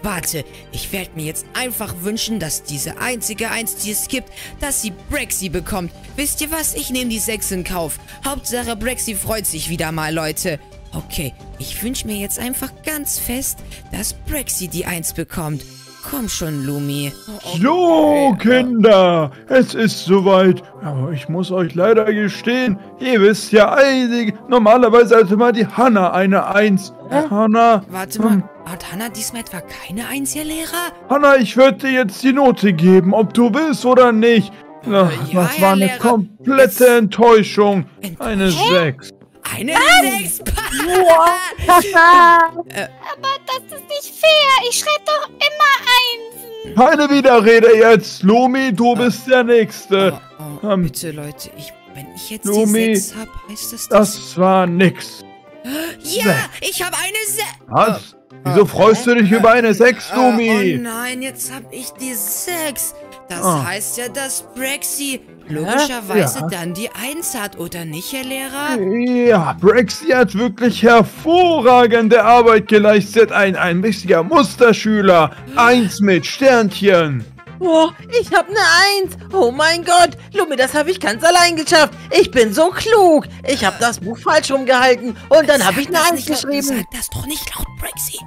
Warte, ich werde mir jetzt einfach wünschen, dass diese einzige Eins, die es gibt, dass sie Braxi bekommt. Wisst ihr was? Ich nehme die 6 in Kauf. Hauptsache, Braxi freut sich wieder mal, Leute. Okay, ich wünsche mir jetzt einfach ganz fest, dass Braxi die 1 bekommt. Komm schon, Lumi. So, Kinder, es ist soweit. Aber ich muss euch leider gestehen, ihr wisst ja einig. Normalerweise hatte mal die Hanna eine 1. Hanna. Warte mal, hat Hanna diesmal etwa keine 1, Herr Lehrer? Hanna, ich werde dir jetzt die Note geben, ob du willst oder nicht. Ach, ja, das war eine komplette Enttäuschung. Eine 6. Eine 6? Aber das ist nicht fair. Ich schreibe doch immer Einsen. Keine Widerrede jetzt. Lumi, du bist der Nächste. Bitte, Leute. Wenn ich jetzt Lumi, die 6 habe, heißt das... Das war nix. Ja, ich habe eine 6. Was? Wieso freust du dich über eine 6, Lumi? Oh nein, jetzt habe ich die 6. Das heißt ja, dass Braxi logischerweise dann die 1 hat, oder nicht, Herr Lehrer? Ja, Braxi hat wirklich hervorragende Arbeit geleistet. Ein richtiger Musterschüler. 1 mit Sternchen. Oh, ich habe eine 1. Oh mein Gott, Lumi, das habe ich ganz allein geschafft. Ich bin so klug. Ich habe das Buch falsch rumgehalten und dann habe ich eine 1 geschrieben. Sag das doch nicht laut, Braxi.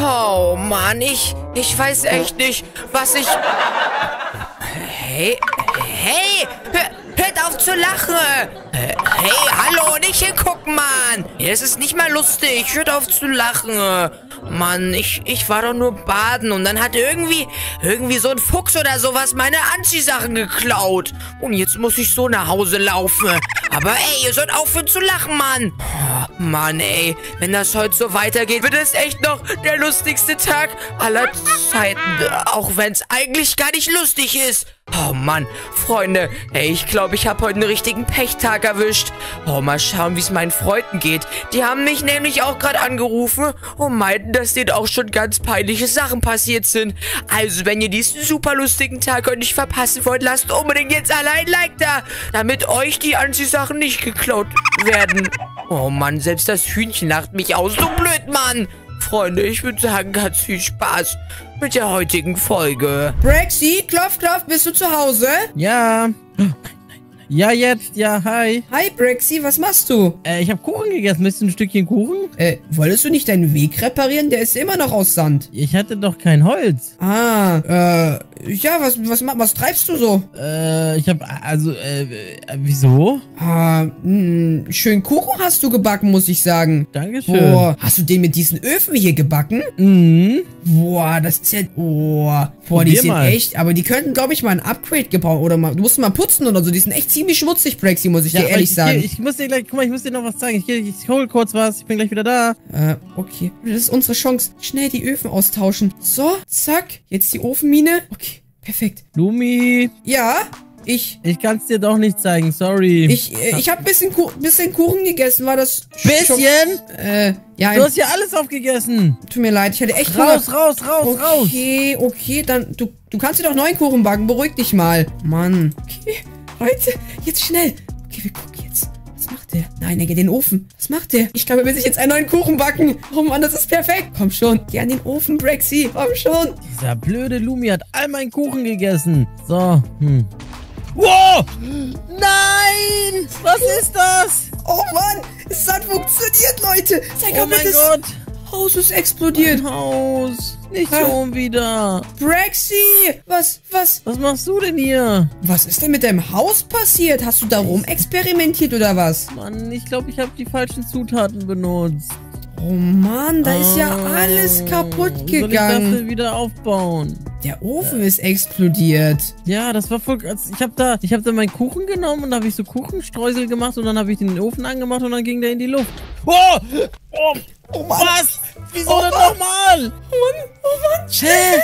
Oh Mann, ich weiß echt nicht, was ich... Hey, hört hör auf zu lachen. Hey, hallo, nicht hingucken, Mann. Es ist nicht mal lustig. Hört auf zu lachen. Mann, ich war doch nur baden und dann hat irgendwie so ein Fuchs oder sowas meine Anziehsachen geklaut. Und jetzt muss ich so nach Hause laufen. Aber ey, ihr sollt aufhören zu lachen, Mann. Oh, Mann, ey, wenn das heute so weitergeht, wird es echt noch der lustigste Tag aller Zeiten. Auch wenn es eigentlich gar nicht lustig ist. Oh Mann, Freunde, ey, ich glaube, ich habe heute einen richtigen Pechtag erwischt. Oh, mal schauen, wie es meinen Freunden geht. Die haben mich nämlich auch gerade angerufen und meinten, dass denen auch schon ganz peinliche Sachen passiert sind. Also, wenn ihr diesen super lustigen Tag heute nicht verpassen wollt, lasst unbedingt jetzt alle ein Like da, damit euch die Anziehsachen nicht geklaut werden. Oh Mann, selbst das Hühnchen lacht mich aus. So blöd, Mann. Freunde, ich würde sagen, ganz viel Spaß mit der heutigen Folge. Braxy, klopf, klopf, bist du zu Hause? Ja. Ja, jetzt. Ja, hi. Hi, Braxy, was machst du? Ich habe Kuchen gegessen. Willst du ein Stückchen Kuchen? Wolltest du nicht deinen Weg reparieren? Der ist immer noch aus Sand. Ich hatte doch kein Holz. Ah, ja, was treibst du so? Ich habe, also, wieso? Schön Kuchen hast du gebacken, muss ich sagen. Dankeschön. Boah, hast du den mit diesen Öfen hier gebacken? Mhm. Boah, das ist ja, boah, die sind echt, aber die könnten, glaube ich, mal ein Upgrade gebrauchen oder mal, du musst mal putzen oder so, die sind echt ziemlich schmutzig, Braxy, muss ich dir ehrlich sagen. Ich muss dir gleich, guck mal, ich muss dir noch was zeigen, ich hole kurz was, ich bin gleich wieder da. Okay, das ist unsere Chance, schnell die Öfen austauschen. So, zack, jetzt die Ofenmine, okay, perfekt. Lumi. Ja? Ich kann es dir doch nicht zeigen, sorry. Ich habe ein bisschen Kuchen gegessen, war das... Bisschen? Ja. Du hast ja alles aufgegessen. Tut mir leid, ich hatte echt... Raus. Okay, dann... Du kannst dir doch neuen Kuchen backen, beruhig dich mal. Mann. Okay, Leute, jetzt schnell. Okay, wir gucken jetzt. Was macht der? Nein, er geht in den Ofen. Was macht der? Ich glaube, er will sich jetzt einen neuen Kuchen backen. Oh Mann, das ist perfekt. Komm schon. Geh an den Ofen, Braxy. Komm schon. Dieser blöde Lumi hat all meinen Kuchen gegessen. So, Wow! Nein! Was ist das? Oh Mann! Es hat funktioniert, Leute! Sein komplettes Haus ist explodiert! Mein Haus! Nicht schon wieder! Braxy! Was machst du denn hier? Was ist denn mit deinem Haus passiert? Hast du da rum experimentiert oder was? Mann, ich glaube, ich habe die falschen Zutaten benutzt. Oh Mann, da ist ja alles kaputt gegangen. Soll ich das wieder aufbauen? Der Ofen ist explodiert. Ja, das war voll... Ich hab da meinen Kuchen genommen und da habe ich so Kuchenstreusel gemacht und dann habe ich den Ofen angemacht und dann ging der in die Luft. Oh Mann. Was? Wieso denn nochmal? Oh Mann, schnell.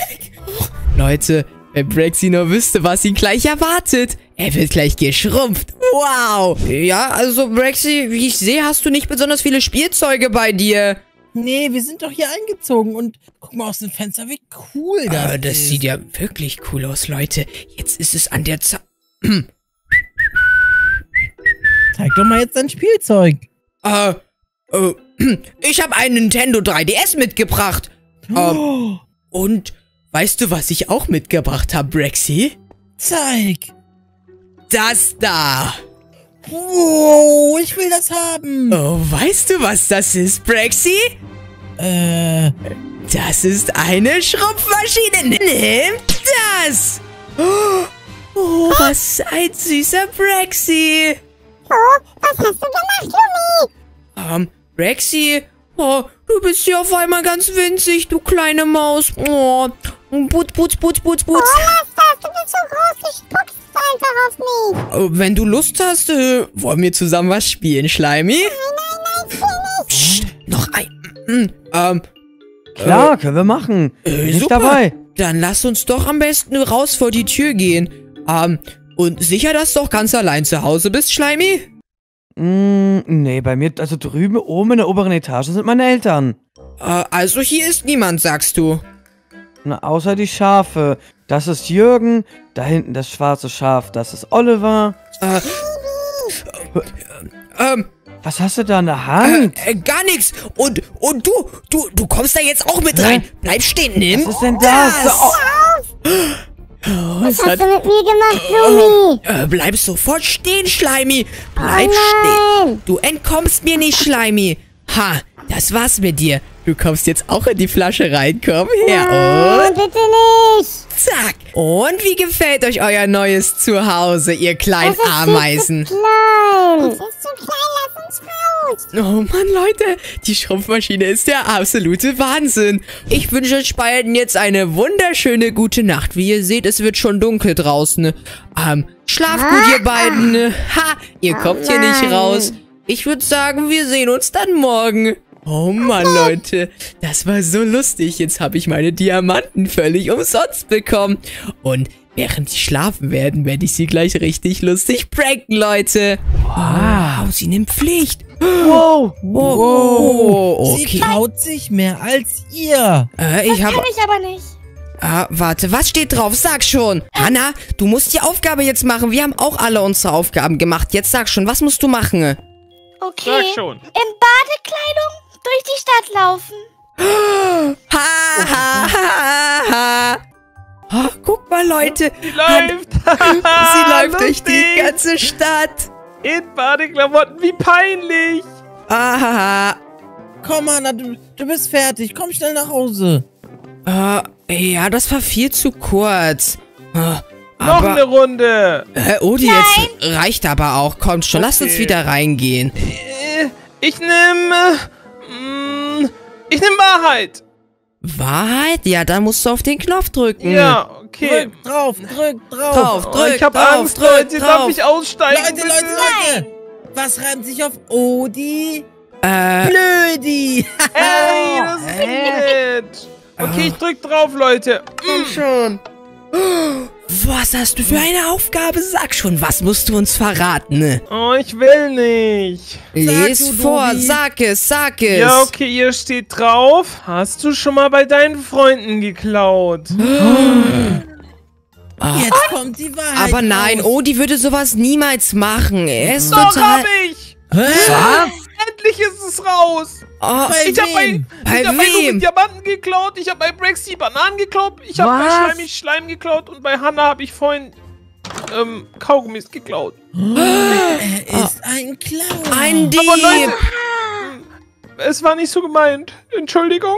Leute, wenn Braxy nur wüsste, was ihn gleich erwartet. Er wird gleich geschrumpft. Wow. Ja, also Braxy, wie ich sehe, hast du nicht besonders viele Spielzeuge bei dir. Nee, wir sind doch hier eingezogen und guck mal aus dem Fenster, wie cool das ist. Das sieht ja wirklich cool aus, Leute. Jetzt ist es an der Zeit. Zeig doch mal jetzt dein Spielzeug. Ich habe einen Nintendo 3DS mitgebracht. Und weißt du, was ich auch mitgebracht habe, Braxy? Zeig. Das da. Wow, ich will das haben. Oh, weißt du, was das ist, Braxy? Das ist eine Schrumpfmaschine. Nimm das. Oh, was ein süßer Braxy. Oh, was hast du gemacht, Lumi? Braxy, oh, du bist hier auf einmal ganz winzig, du kleine Maus. Oh, Putz. Oh, was, du bist so groß, ich spuck's einfach auf mich. Wenn du Lust hast, wollen wir zusammen was spielen, Schleimi? Nein, ich will nicht. Psst, noch ein. Klar, können wir machen. Bin super. Ich dabei. Dann lass uns doch am besten raus vor die Tür gehen. Und sicher, dass du doch ganz allein zu Hause bist, Schleimi? Nee, bei mir, also drüben oben in der oberen Etage sind meine Eltern. Also hier ist niemand, sagst du? Na, außer die Schafe. Das ist Jürgen, da hinten das schwarze Schaf, das ist Oliver. Was hast du da in der Hand? Gar nichts. Und du kommst da jetzt auch mit rein. Bleib stehen, nimm. Was ist denn das? Was hast du mit mir gemacht, Lumi? Bleib sofort stehen, Schleimi. Bleib stehen. Du entkommst mir nicht, Schleimi. Ha, das war's mit dir. Du kommst jetzt auch in die Flasche rein. Komm her. Nein, bitte nicht. Zack. Und wie gefällt euch euer neues Zuhause, ihr kleinen Ameisen? Das ist zu klein. Lass uns raus. Oh Mann, Leute. Die Schrumpfmaschine ist der absolute Wahnsinn. Ich wünsche euch beiden jetzt eine wunderschöne gute Nacht. Wie ihr seht, es wird schon dunkel draußen. Schlaft gut, ihr beiden. Ha, ihr kommt hier nicht raus. Ich würde sagen, wir sehen uns dann morgen. Oh Mann, Leute, das war so lustig. Jetzt habe ich meine Diamanten völlig umsonst bekommen. Und während sie schlafen werden, werde ich sie gleich richtig lustig pranken, Leute. Wow, sie nimmt Pflicht. Wow, wow. Okay. Sie traut sich mehr als ihr. Das kann ich aber nicht. Warte, was steht drauf? Sag schon. Hanna, du musst die Aufgabe jetzt machen. Wir haben auch alle unsere Aufgaben gemacht. Jetzt sag schon, was musst du machen? Okay, sag schon. In Badekleidung durch die Stadt laufen. Ha, ha, ha, ha. Oh, guck mal, Leute. Sie läuft. Sie läuft durch die ganze Stadt. In Badeklamotten, wie peinlich. Aha. Komm, Hanna, du bist fertig. Komm schnell nach Hause. Ja, das war viel zu kurz. Noch eine Runde. Odi, jetzt reicht aber auch. Kommt schon, lass uns wieder reingehen. Ich nehme Wahrheit. Wahrheit? Ja, dann musst du auf den Knopf drücken. Ja, okay. Drück drauf, drück drauf. Ich hab Angst, Leute. Jetzt darf ich aussteigen. Leute. Was reimt sich auf Odi? Blödi. Ey, das ist nett. Okay, ich drück drauf, Leute. Komm schon. Was hast du für eine Aufgabe? Sag schon, was musst du uns verraten? Oh, ich will nicht. Lies vor, sag es, sag es. Ja, okay, hier steht drauf. Hast du schon mal bei deinen Freunden geklaut? Jetzt kommt die Wahrheit. Aber nein, Odi würde sowas niemals machen. Er ist total... Doch, hab ich. Was? Endlich ist es raus. Oh, ich habe bei Diamanten geklaut, ich habe bei Brax die Bananen geklaut, ich habe bei Schleim geklaut und bei Hanna habe ich vorhin Kaugummis geklaut. Er ist ein Clown. Ein Dieb. Aber Leute, es war nicht so gemeint. Entschuldigung.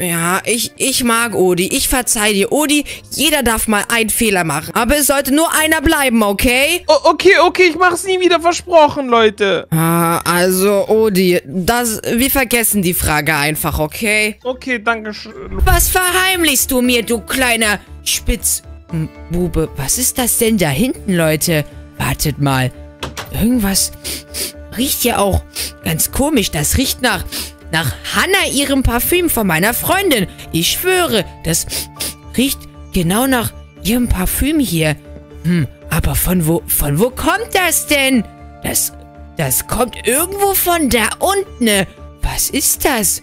Ja, ich mag Odi. Ich verzeih dir. Odi, jeder darf mal einen Fehler machen. Aber es sollte nur einer bleiben, okay? Okay, ich mach's nie wieder, versprochen, Leute. Also, Odi, wir vergessen die Frage einfach, okay? Okay, danke schön. Was verheimlichst du mir, du kleiner Spitzbube? Was ist das denn da hinten, Leute? Wartet mal. Irgendwas... Riecht ja auch ganz komisch. Das riecht nach Hanna, ihrem Parfüm von meiner Freundin. Ich schwöre, das riecht genau nach ihrem Parfüm hier. Aber von wo kommt das denn? Das kommt irgendwo von da unten. Was ist das?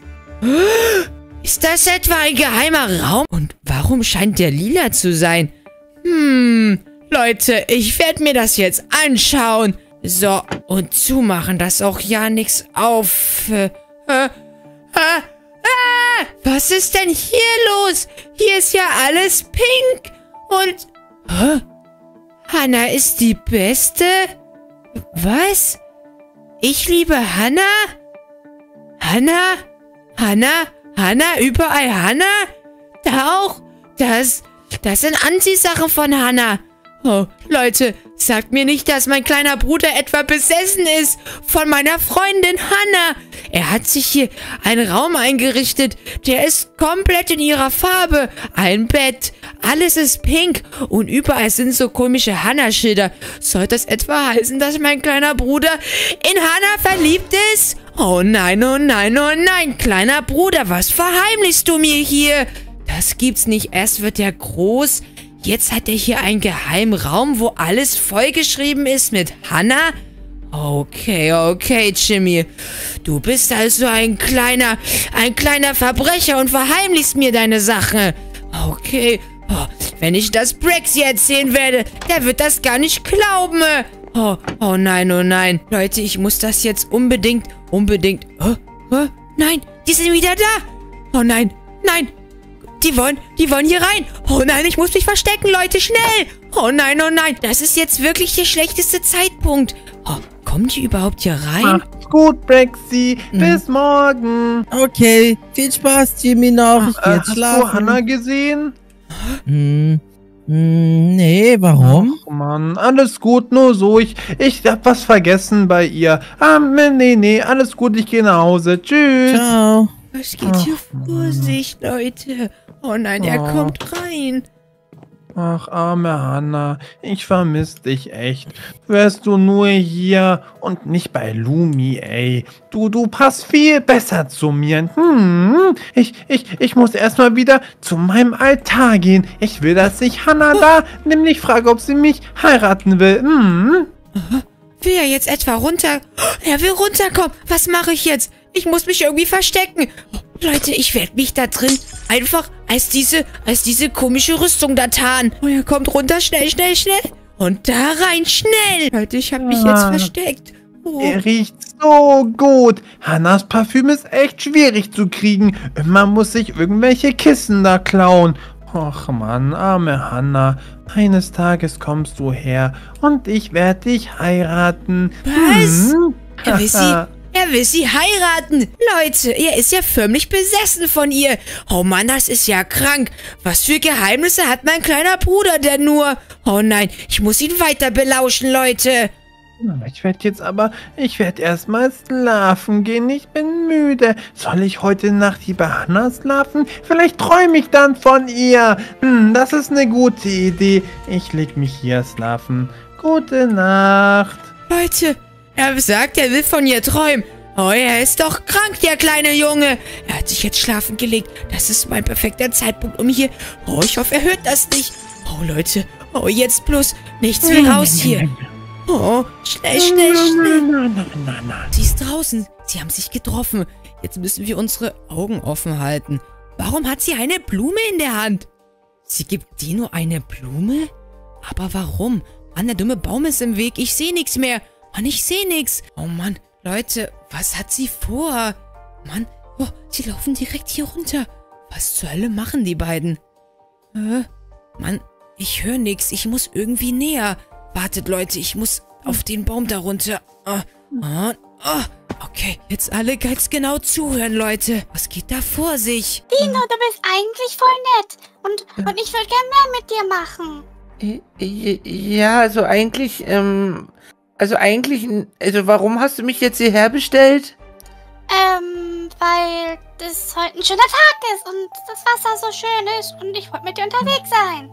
Ist das etwa ein geheimer Raum? Und warum scheint der lila zu sein? Leute, ich werde mir das jetzt anschauen. So, und zumachen, dass auch ja nichts auf... Was ist denn hier los? Hier ist ja alles pink und... Hanna ist die Beste? Was? Ich liebe Hanna? Hanna? Hanna? Hanna? Überall Hanna? Da auch? Das sind Anziehsachen von Hanna. Oh, Leute, sagt mir nicht, dass mein kleiner Bruder etwa besessen ist von meiner Freundin Hanna. Er hat sich hier einen Raum eingerichtet, der ist komplett in ihrer Farbe. Ein Bett, alles ist pink und überall sind so komische Hanna-Schilder. Soll das etwa heißen, dass mein kleiner Bruder in Hanna verliebt ist? Oh nein, oh nein, oh nein, kleiner Bruder, was verheimlichst du mir hier? Das gibt's nicht, erst wird er groß... Jetzt hat er hier einen Geheimraum, wo alles vollgeschrieben ist mit Hanna? Okay, Jimmy. Du bist also ein kleiner Verbrecher und verheimlichst mir deine Sache. Okay. Oh, wenn ich das Braxi erzählen werde, der wird das gar nicht glauben. Oh nein, oh nein. Leute, ich muss das jetzt unbedingt... Nein, die sind wieder da. Oh nein, nein. Die wollen hier rein. Oh nein, ich muss mich verstecken, Leute, schnell. Oh nein, das ist jetzt wirklich der schlechteste Zeitpunkt. Oh, Kommen die überhaupt hier rein? Macht's gut, Braxi. Bis morgen. Okay, viel Spaß, Jimmy, noch. Ich geh jetzt schlafen. Hast du Hannah gesehen? Nee, warum? Ach, Mann, alles gut, nur so. Ich hab was vergessen bei ihr. Nee, alles gut, ich gehe nach Hause. Tschüss. Ciao. Was geht hier vor sich, Leute? Oh nein, er kommt rein. Ach, arme Hannah, ich vermisse dich echt. Wärst du nur hier und nicht bei Lumi, ey. Du passt viel besser zu mir. Ich muss erstmal wieder zu meinem Altar gehen. Ich will, dass ich Hannah da nämlich frage, ob sie mich heiraten will. Will er jetzt etwa runter? Er will runterkommen. Was mache ich jetzt? Ich muss mich irgendwie verstecken. Leute, ich werde mich da drin einfach als diese komische Rüstung da tarnen. Und er kommt runter, schnell, schnell, schnell. Und da rein, schnell. Leute, ich habe mich jetzt versteckt. Er riecht so gut. Hannahs Parfüm ist echt schwierig zu kriegen. Immer muss ich irgendwelche Kissen da klauen. Och Mann, arme Hannah. Eines Tages kommst du her und ich werde dich heiraten. Was? Er will sie heiraten. Leute, er ist ja förmlich besessen von ihr. Oh Mann, das ist ja krank. Was für Geheimnisse hat mein kleiner Bruder denn nur? Oh nein, ich muss ihn weiter belauschen, Leute. Ich werde erstmal schlafen gehen. Ich bin müde. Soll ich heute Nacht hier bei Hannah schlafen? Vielleicht träume ich dann von ihr. Das ist eine gute Idee. Ich leg mich hier schlafen. Gute Nacht. Leute, er sagt, er will von ihr träumen. Oh, er ist doch krank, der kleine Junge. Er hat sich jetzt schlafen gelegt. Das ist mein perfekter Zeitpunkt, um hier... Oh, ich hoffe, er hört das nicht. Oh, Leute. Oh, jetzt bloß. Nichts mehr raus hier. Oh, schnell, schnell, schnell. Sie ist draußen. Sie haben sich getroffen. Jetzt müssen wir unsere Augen offen halten. Warum hat sie eine Blume in der Hand? Sie gibt Dino eine Blume? Aber warum? Mann, der dumme Baum ist im Weg. Ich sehe nichts mehr. Mann, ich sehe nichts. Oh Mann, Leute, was hat sie vor? Mann, oh, sie laufen direkt hier runter. Was zur Hölle machen die beiden? Mann, ich höre nichts. Ich muss irgendwie näher. Wartet, Leute, ich muss auf den Baum da runter. Okay, jetzt alle ganz genau zuhören, Leute. Was geht da vor sich? Dino, du bist eigentlich voll nett. Und ich würde gerne mehr mit dir machen. Ja, also eigentlich, warum hast du mich jetzt hierher bestellt? Weil das heute ein schöner Tag ist und das Wasser so schön ist und ich wollte mit dir unterwegs sein.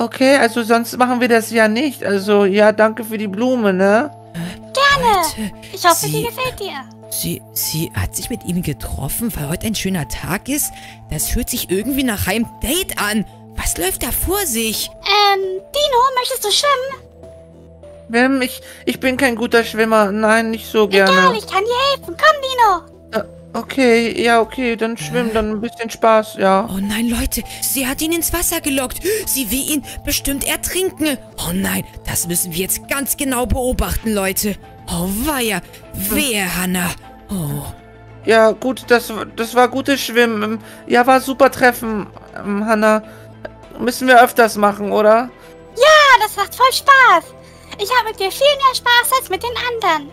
Okay, also sonst machen wir das ja nicht. Also, ja, danke für die Blume, ne? Gerne! Leute, ich hoffe, die gefällt dir. Sie hat sich mit ihm getroffen, weil heute ein schöner Tag ist. Das hört sich irgendwie nach einem Date an. Was läuft da vor sich? Dino, möchtest du schwimmen? Ich bin kein guter Schwimmer. Nein, nicht so gerne. Egal, ich kann dir helfen. Komm, Dino. Okay, ja, okay. Dann schwimmen, dann ein bisschen Spaß, ja. Oh nein, Leute. Sie hat ihn ins Wasser gelockt. Sie will ihn bestimmt ertrinken. Oh nein, das müssen wir jetzt ganz genau beobachten, Leute. Oh weia. Wehe, Hannah. Oh. Ja, gut, das war gutes Schwimmen. Ja, war super Treffen, Hannah. Müssen wir öfters machen, oder? Ja, das macht voll Spaß. Ich habe mit dir viel mehr Spaß als mit den anderen.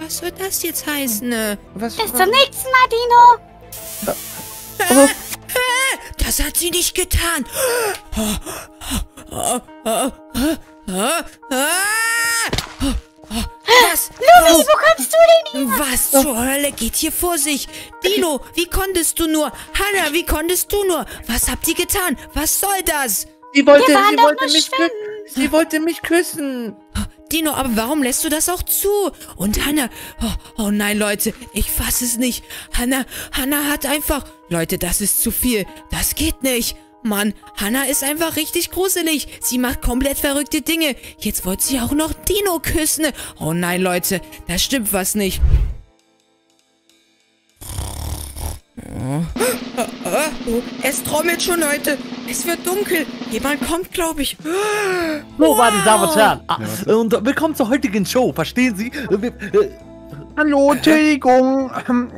Was soll das jetzt heißen? Bis zum nächsten Mal, Dino. Das hat sie nicht getan. Lumi, wo kommst du denn hier? Was zur Hölle geht hier vor sich? Dino, wie konntest du nur? Hannah, wie konntest du nur? Was habt ihr getan? Was soll das? Sie wollte mich küssen. Dino, aber warum lässt du das auch zu? Und Hannah... Oh nein, Leute, ich fasse es nicht. Hannah hat einfach... Leute, das ist zu viel. Das geht nicht. Mann, Hannah ist einfach richtig gruselig. Sie macht komplett verrückte Dinge. Jetzt wollte sie auch noch Dino küssen. Oh nein, Leute, da stimmt was nicht. Oh, es trommelt schon, Leute. Es wird dunkel. Jemand kommt, glaube ich. So, meine Damen und Herren. Und willkommen zur heutigen Show. Verstehen Sie? Hallo, Entschuldigung,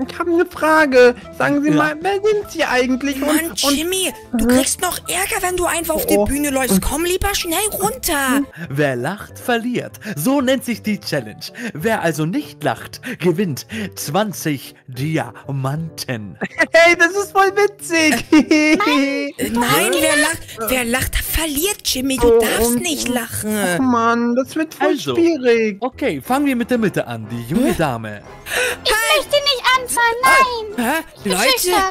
ich habe eine Frage. Sagen Sie mal, wer sind Sie eigentlich? Mann, Jimmy, du kriegst noch Ärger, wenn du einfach auf die Bühne läufst. Komm lieber schnell runter. Wer lacht, verliert. So nennt sich die Challenge. Wer also nicht lacht, gewinnt 20 Diamanten. Hey, das ist voll witzig. Nein, wer lacht, verliert, Jimmy. Du darfst nicht lachen. Oh Mann, das wird voll schwierig. Okay, fangen wir mit der Mitte an. Die junge Dame. Ich möchte nicht anfangen, nein!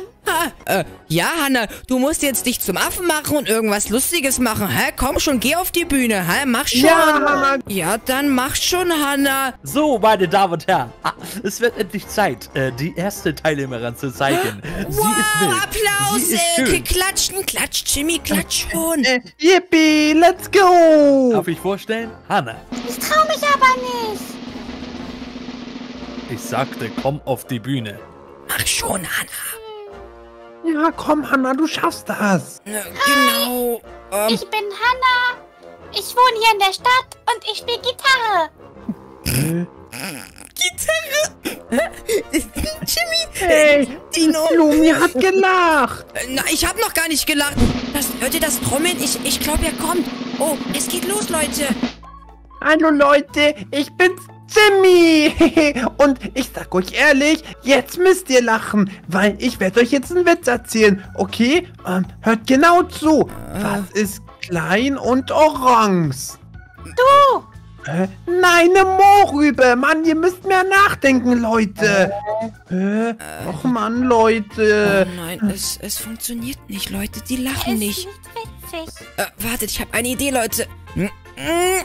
Leute! Ja, Hanna, du musst jetzt dich zum Affen machen und irgendwas Lustiges machen. Hä? Komm schon, geh auf die Bühne. Hä? Mach schon. Ja, Hanna. Ja, dann mach schon, Hanna. So, meine Damen und Herren, es wird endlich Zeit, die erste Teilnehmerin zu zeigen. Sie ist wild. Applaus, klatschen, klatscht, Jimmy, klatscht schon. Yippie, let's go. Darf ich vorstellen? Hanna. Ich trau mich aber nicht. Ich sagte, komm auf die Bühne. Mach schon, Hanna. Ja, komm, Hanna, du schaffst das. Genau. Hi, ich bin Hanna. Ich wohne hier in der Stadt und ich spiele Gitarre. Gitarre? Jimmy, hey, Dino. Lumi hat gelacht. Na, ich habe noch gar nicht gelacht. Hört ihr das Trommeln? Ich glaube, er kommt. Oh, es geht los, Leute. Hallo, Leute. Ich bin's. Jimmy! Und ich sag euch ehrlich, jetzt müsst ihr lachen, weil ich werde euch jetzt einen Witz erzählen, okay? Hört genau zu. Was ist klein und orange? Du! Nein, eine Mohrrübe! Mann, ihr müsst mehr nachdenken, Leute! Och Mann, Leute! Oh nein, es funktioniert nicht, Leute, die lachen ist nicht. Nicht witzig. Wartet, ich habe eine Idee, Leute. Hey,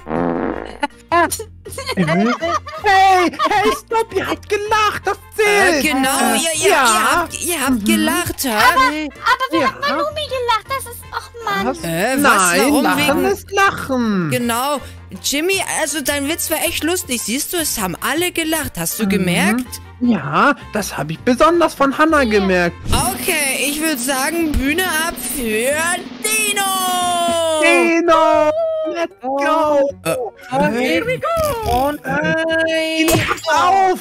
stopp, ihr habt gelacht, das zählt. Genau, ihr habt gelacht. Aber wir haben bei Lumi gelacht, das ist, ach Mann. Nein, Lachen ist Lachen. Genau, Jimmy, also dein Witz war echt lustig, siehst du, es haben alle gelacht, hast du gemerkt? Ja, das habe ich besonders von Hanna gemerkt. Okay, ich würde sagen, Bühne ab für Dino. Dino. Let's go! Here we go! Oh nein! Auf!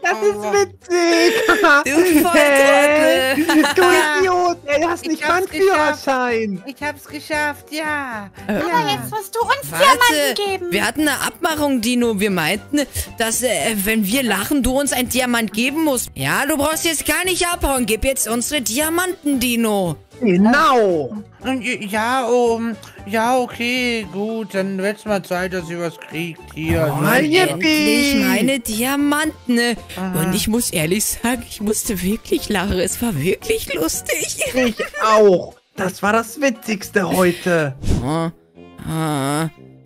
Das ist witzig! Du Volltrottel! Du Idiot! Ey, du hast nicht mal einen Führerschein! Ich hab's geschafft, ja! Aber jetzt musst du uns Diamanten geben! Wir hatten eine Abmachung, Dino. Wir meinten, dass, wenn wir lachen, du uns einen Diamant geben musst. Ja, du brauchst jetzt gar nicht abhauen. Gib jetzt unsere Diamanten, Dino! Genau! Ja, okay, gut, dann wird's mal Zeit, dass ihr was kriegt hier. Oh, endlich meine Diamanten. Und ich muss ehrlich sagen, ich musste wirklich lachen. Es war wirklich lustig. Ich auch. Das war das Witzigste heute.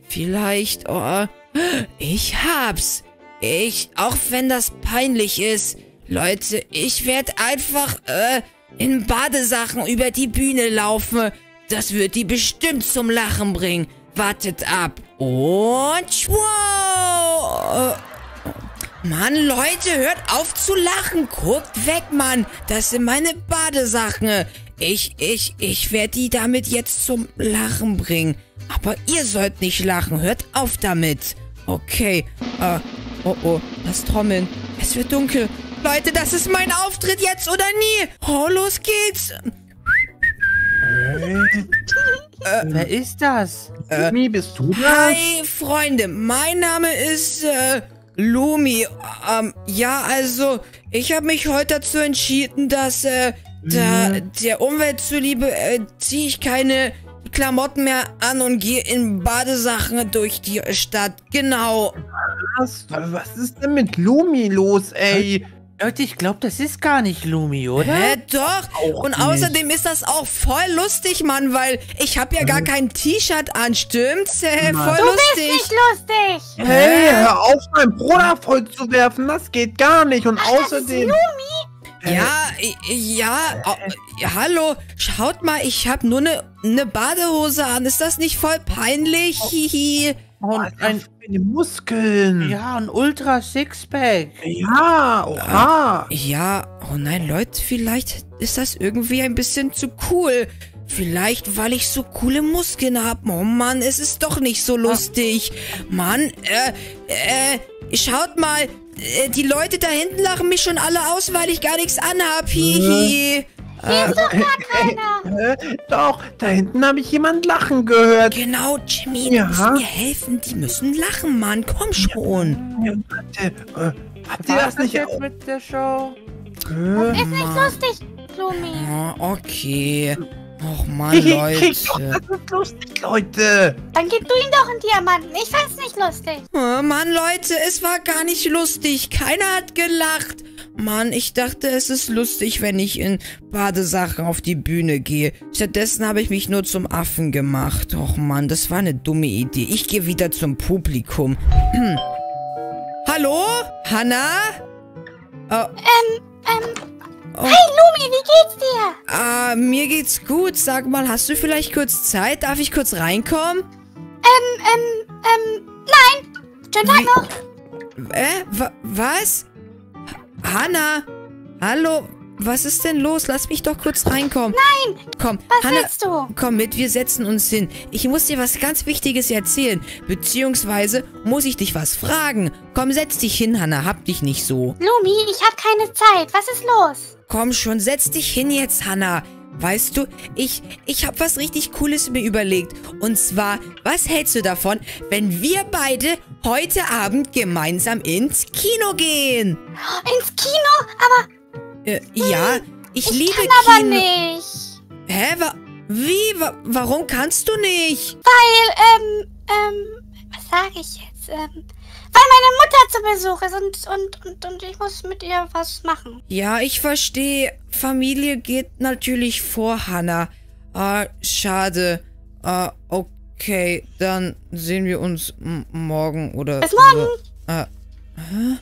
Vielleicht, ich hab's. Auch wenn das peinlich ist, Leute, ich werd einfach, in Badesachen über die Bühne laufen. Das wird die bestimmt zum Lachen bringen. Wartet ab. Und schwupp. Mann, Leute, hört auf zu lachen. Guckt weg, Mann. Das sind meine Badesachen. Ich werde die damit jetzt zum Lachen bringen. Aber ihr sollt nicht lachen. Hört auf damit. Okay. Das Trommeln. Es wird dunkel. Leute, das ist mein Auftritt, jetzt oder nie. Oh, los geht's. Wer ist das? Lumi, bist du das? Hi, Freunde. Mein Name ist Lumi. Ja, also, ich habe mich heute dazu entschieden, dass der Umwelt zuliebe ziehe ich keine Klamotten mehr an und gehe in Badesachen durch die Stadt. Genau. Was ist denn mit Lumi los, ey? Leute, ich glaube, das ist gar nicht Lumi, oder? Doch. Auch und außerdem ist das auch voll lustig, Mann, weil ich habe ja gar kein T-Shirt an, stimmt's? Voll du lustig. Du bist nicht lustig. Hey, hör auf, mein Bruder voll zu werfen, das geht gar nicht. Und außerdem... Das ist Lumi? Hallo, schaut mal, ich habe nur eine Badehose an. Ist das nicht voll peinlich? Hihi. Und meine Muskeln. Ja, ein Ultra-Sixpack. Ja, oha. Ja, oh nein, Leute, vielleicht ist das irgendwie ein bisschen zu cool. Vielleicht, weil ich so coole Muskeln hab. Oh Mann, es ist doch nicht so lustig. Mann, schaut mal. Die Leute da hinten lachen mich schon alle aus, weil ich gar nichts anhab. Hihi. Hier ist doch gar keiner. Doch, da hinten habe ich jemanden lachen gehört. Genau, Jimmy, die müssen mir helfen. Die müssen lachen, Mann. Komm schon. Ja, warte. Habt ihr das nicht jetzt mit der Show? Das ist nicht lustig, Flummi. Okay. Och man, Leute. Das ist lustig, Leute. Dann gib du ihm doch einen Diamanten. Ich fand's nicht lustig. Oh Mann, Leute, es war gar nicht lustig. Keiner hat gelacht. Mann, ich dachte, es ist lustig, wenn ich in Badesachen auf die Bühne gehe. Stattdessen habe ich mich nur zum Affen gemacht. Och Mann, das war eine dumme Idee. Ich gehe wieder zum Publikum. Hallo? Hanna? Oh. Hey Lumi, wie geht's dir? Mir geht's gut. Sag mal, hast du vielleicht kurz Zeit? Darf ich kurz reinkommen? Nein. Schönen Tag noch. Was? Hanna? Hallo? Was ist denn los? Lass mich doch kurz reinkommen. Nein! Komm, was Hanna, willst du? Komm mit, wir setzen uns hin. Ich muss dir was ganz Wichtiges erzählen. Beziehungsweise muss ich dich was fragen. Komm, setz dich hin, Hanna. Hab dich nicht so. Lumi, ich hab keine Zeit. Was ist los? Komm schon, setz dich hin jetzt, Hanna. Weißt du, ich hab was richtig Cooles mir überlegt. Und zwar, was hältst du davon, wenn wir beide heute Abend gemeinsam ins Kino gehen? Ins Kino? Aber... ja, ich liebe Kino. Ich kann aber nicht. Hä? Warum kannst du nicht? Weil, was sage ich jetzt? Weil meine Mutter zu Besuch ist und ich muss mit ihr was machen. Ja, ich verstehe. Familie geht natürlich vor, Hanna. Schade. Okay, dann sehen wir uns morgen oder... Bis morgen! Hä?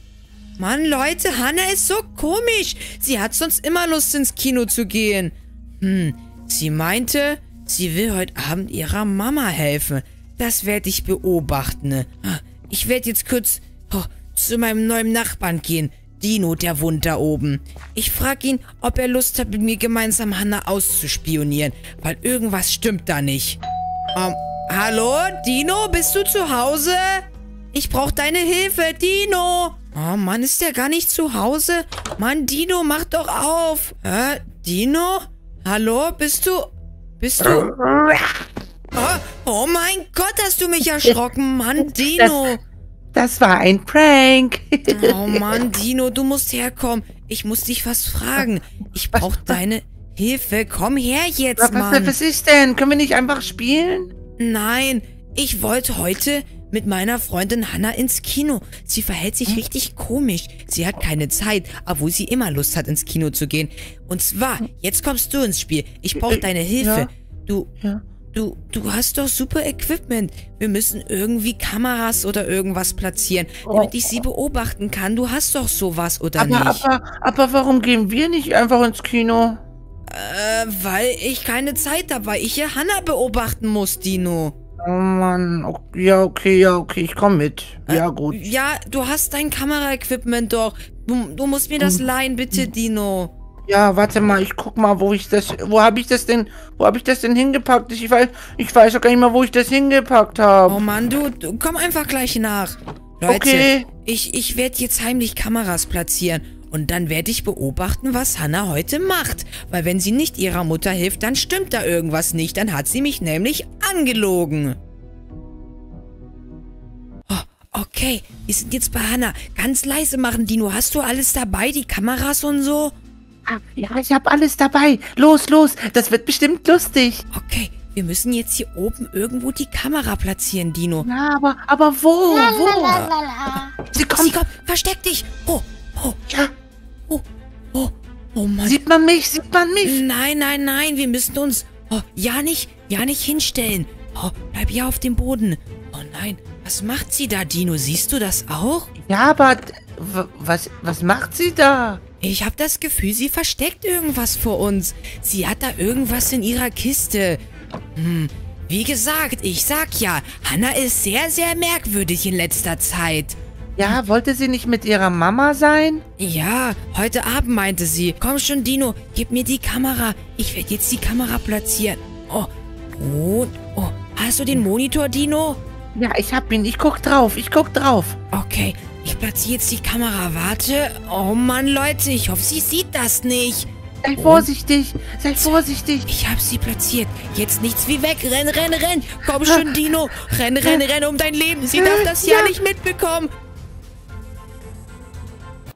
Mann, Leute, Hanna ist so komisch. Sie hat sonst immer Lust, ins Kino zu gehen. Sie meinte, sie will heute Abend ihrer Mama helfen. Das werde ich beobachten. Ich werde jetzt kurz zu meinem neuen Nachbarn gehen. Dino, der wohnt da oben. Ich frage ihn, ob er Lust hat, mit mir gemeinsam Hanna auszuspionieren. Weil irgendwas stimmt da nicht. Hallo, Dino, bist du zu Hause? Ich brauche deine Hilfe, Dino. Oh Mann, ist der gar nicht zu Hause? Mann, Dino, mach doch auf. Dino? Hallo, bist du? Oh mein Gott, hast du mich erschrocken, Mann, Dino. Das war ein Prank. Oh Mann, Dino, du musst herkommen. Ich muss dich was fragen. Ich brauche deine Hilfe. Komm her jetzt, Mann. Was ist denn? Können wir nicht einfach spielen? Nein, ich wollte heute... mit meiner Freundin Hanna ins Kino. Sie verhält sich richtig komisch. Sie hat keine Zeit, obwohl sie immer Lust hat, ins Kino zu gehen. Und zwar, jetzt kommst du ins Spiel. Ich brauche deine Hilfe. Ja. Du hast doch super Equipment. Wir müssen irgendwie Kameras oder irgendwas platzieren, damit ich sie beobachten kann. Du hast doch sowas, oder nicht? Aber warum gehen wir nicht einfach ins Kino? Weil ich keine Zeit habe, weil ich ja Hanna beobachten muss, Dino. Oh Mann, ja, okay, ich komme mit. Ja, gut. Ja, du hast dein Kameraequipment doch. Du musst mir das leihen, bitte, Dino. Ja, warte mal, ich guck mal, wo habe ich das denn hingepackt? Ich weiß auch gar nicht mal, wo ich das hingepackt habe. Oh Mann, du komm einfach gleich nach. Leute, okay. Ich werde jetzt heimlich Kameras platzieren. Und dann werde ich beobachten, was Hanna heute macht. Weil wenn sie nicht ihrer Mutter hilft, dann stimmt da irgendwas nicht. Dann hat sie mich nämlich angelogen. Okay, wir sind jetzt bei Hanna. Ganz leise machen, Dino. Hast du alles dabei? Die Kameras und so? Ja, ich habe alles dabei. Los. Das wird bestimmt lustig. Okay, wir müssen jetzt hier oben irgendwo die Kamera platzieren, Dino. Ja, aber wo? Sie kommt. Versteck dich. Oh Mann. Sieht man mich? Nein, wir müssen uns ja nicht hinstellen. Bleib hier auf dem Boden. Oh nein, was macht sie da, Dino? Siehst du das auch? Ja, aber was macht sie da? Ich habe das Gefühl, sie versteckt irgendwas vor uns. Sie hat da irgendwas in ihrer Kiste. Wie gesagt, ich sag ja, Hanna ist sehr, sehr merkwürdig in letzter Zeit. Ja, wollte sie nicht mit ihrer Mama sein? Ja, heute Abend meinte sie. Komm schon, Dino, gib mir die Kamera. Ich werde jetzt die Kamera platzieren. Oh, gut. Oh, hast du den Monitor, Dino? Ja, ich hab ihn. Ich guck drauf. Okay, ich platziere jetzt die Kamera. Warte. Oh Mann, Leute, ich hoffe, sie sieht das nicht. Sei vorsichtig. Sei vorsichtig. Ich hab sie platziert. Jetzt nichts wie weg. Renn, renn, renn. Komm schon, Dino. Renn, renn, renn um dein Leben. Sie darf das ja nicht mitbekommen.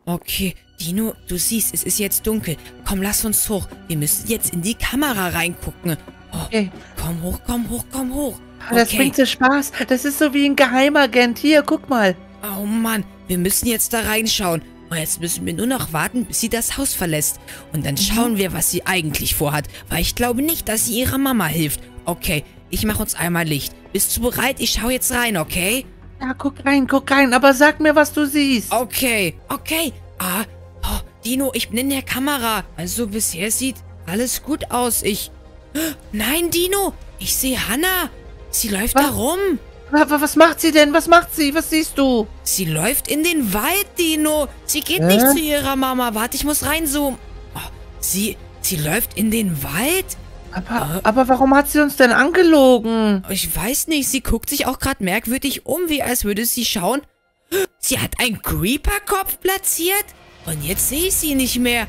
Okay, Dino, du siehst, es ist jetzt dunkel. Komm, lass uns hoch. Wir müssen jetzt in die Kamera reingucken. Oh, okay. Komm hoch, komm hoch, komm hoch. Okay. Das bringt dir Spaß. Das ist so wie ein Geheimagent. Hier, guck mal. Oh Mann, wir müssen jetzt da reinschauen. Und jetzt müssen wir nur noch warten, bis sie das Haus verlässt. Und dann schauen wir, was sie eigentlich vorhat. Weil ich glaube nicht, dass sie ihrer Mama hilft. Okay, ich mache uns einmal Licht. Bist du bereit? Ich schaue jetzt rein, okay? Ja, guck rein. Aber sag mir, was du siehst. Okay, okay. Ah, oh, Dino, ich bin in der Kamera. Also bisher sieht alles gut aus. Nein, Dino, ich sehe Hannah. Sie läuft da rum. Was macht sie denn? Was macht sie? Was siehst du? Sie läuft in den Wald, Dino. Sie geht nicht zu ihrer Mama. Warte, ich muss reinzoomen. Oh, sie läuft in den Wald? Aber warum hat sie uns denn angelogen? Ich weiß nicht. Sie guckt sich auch gerade merkwürdig um, wie als würde sie schauen. Sie hat einen Creeper-Kopf platziert? Und jetzt sehe ich sie nicht mehr.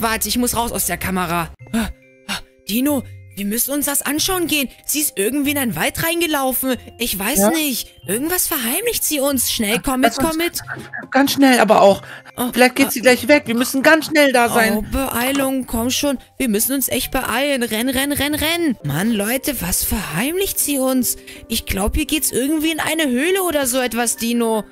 Warte, ich muss raus aus der Kamera. Dino, wir müssen uns das anschauen gehen. Sie ist irgendwie in einen Wald reingelaufen. Ich weiß nicht. Irgendwas verheimlicht sie uns. Schnell, komm mit, komm mit. Ganz schnell aber auch. Vielleicht geht sie gleich weg. Wir müssen ganz schnell da sein. Oh, Beeilung, komm schon. Wir müssen uns echt beeilen. Renn, renn, renn, renn. Mann, Leute, was verheimlicht sie uns? Ich glaube, hier geht's irgendwie in eine Höhle oder so etwas, Dino.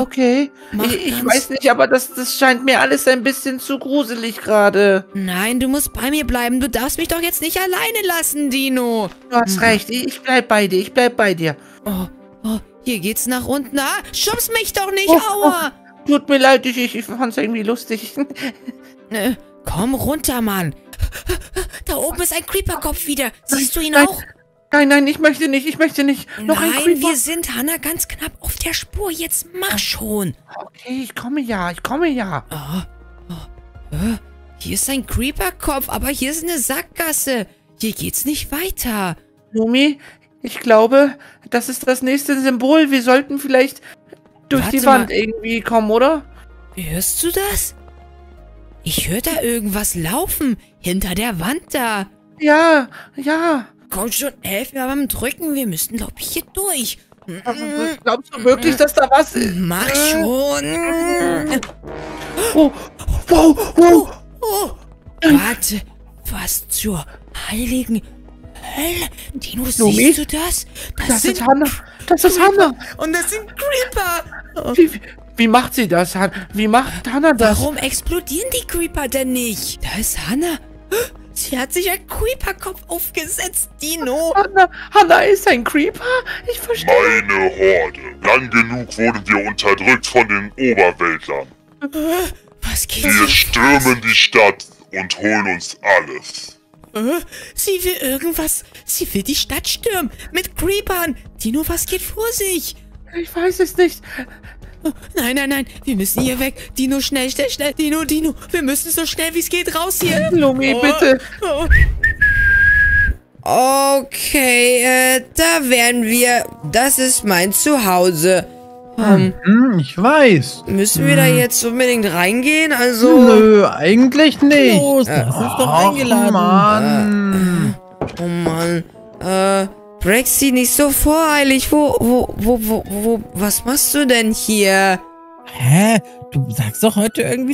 Okay, ich weiß nicht, aber das scheint mir alles ein bisschen zu gruselig gerade. Nein, du musst bei mir bleiben. Du darfst mich doch jetzt nicht alleine lassen, Dino. Du hast recht, ich bleib bei dir, Oh, oh, hier geht's nach unten. Ah, schubst mich doch nicht, aua. Oh, tut mir leid, ich fand's irgendwie lustig. Komm runter, Mann. Da oben ist ein Creeperkopf wieder. Siehst du ihn auch? Nein, nein, ich möchte nicht, Noch ein Creeper. Nein, wir sind, Hannah, ganz knapp auf der Spur. Jetzt mach schon. Okay, ich komme ja, hier ist ein Creeperkopf, aber hier ist eine Sackgasse. Hier geht's nicht weiter. Lumi, ich glaube, das ist das nächste Symbol. Wir sollten vielleicht durch die Wand irgendwie kommen, oder? Hörst du das? Ich höre da irgendwas laufen. Hinter der Wand da. Ja, ja. Komm schon, helf mir beim Drücken. Wir müssen, glaube ich, hier durch. Glaubst du wirklich, dass da was ist? Mach schon. Oh, wow, wow. Warte, was zur heiligen Hölle? Dino, siehst du das? Das ist Hannah. Das ist Hannah. Und das sind Creeper. Wie macht sie das, Hannah? Wie macht Hannah das? Warum explodieren die Creeper denn nicht? Da ist Hannah. Sie hat sich ein Creeper-Kopf aufgesetzt, Dino. Hannah ist ein Creeper? Ich verstehe. Meine Horde. Lang genug wurden wir unterdrückt von den Oberweltlern. Was geht? Wir stürmen die Stadt und holen uns alles. Sie will irgendwas. Sie will die Stadt stürmen. Mit Creepern. Dino, was geht vor sich? Ich weiß es nicht. Nein, nein, nein, wir müssen hier weg. Dino, schnell, schnell, schnell. Dino, Dino, wir müssen so schnell wie es geht raus hier. Lumi, bitte. Okay, da wären wir. Das ist mein Zuhause. Ich weiß. Müssen wir da jetzt unbedingt reingehen? Also. Nö, eigentlich nicht. Los, das ist doch eingeladen. Mann. Oh Mann. Brexi, nicht so voreilig. Was machst du denn hier? Hä? Du sagst doch heute irgendwie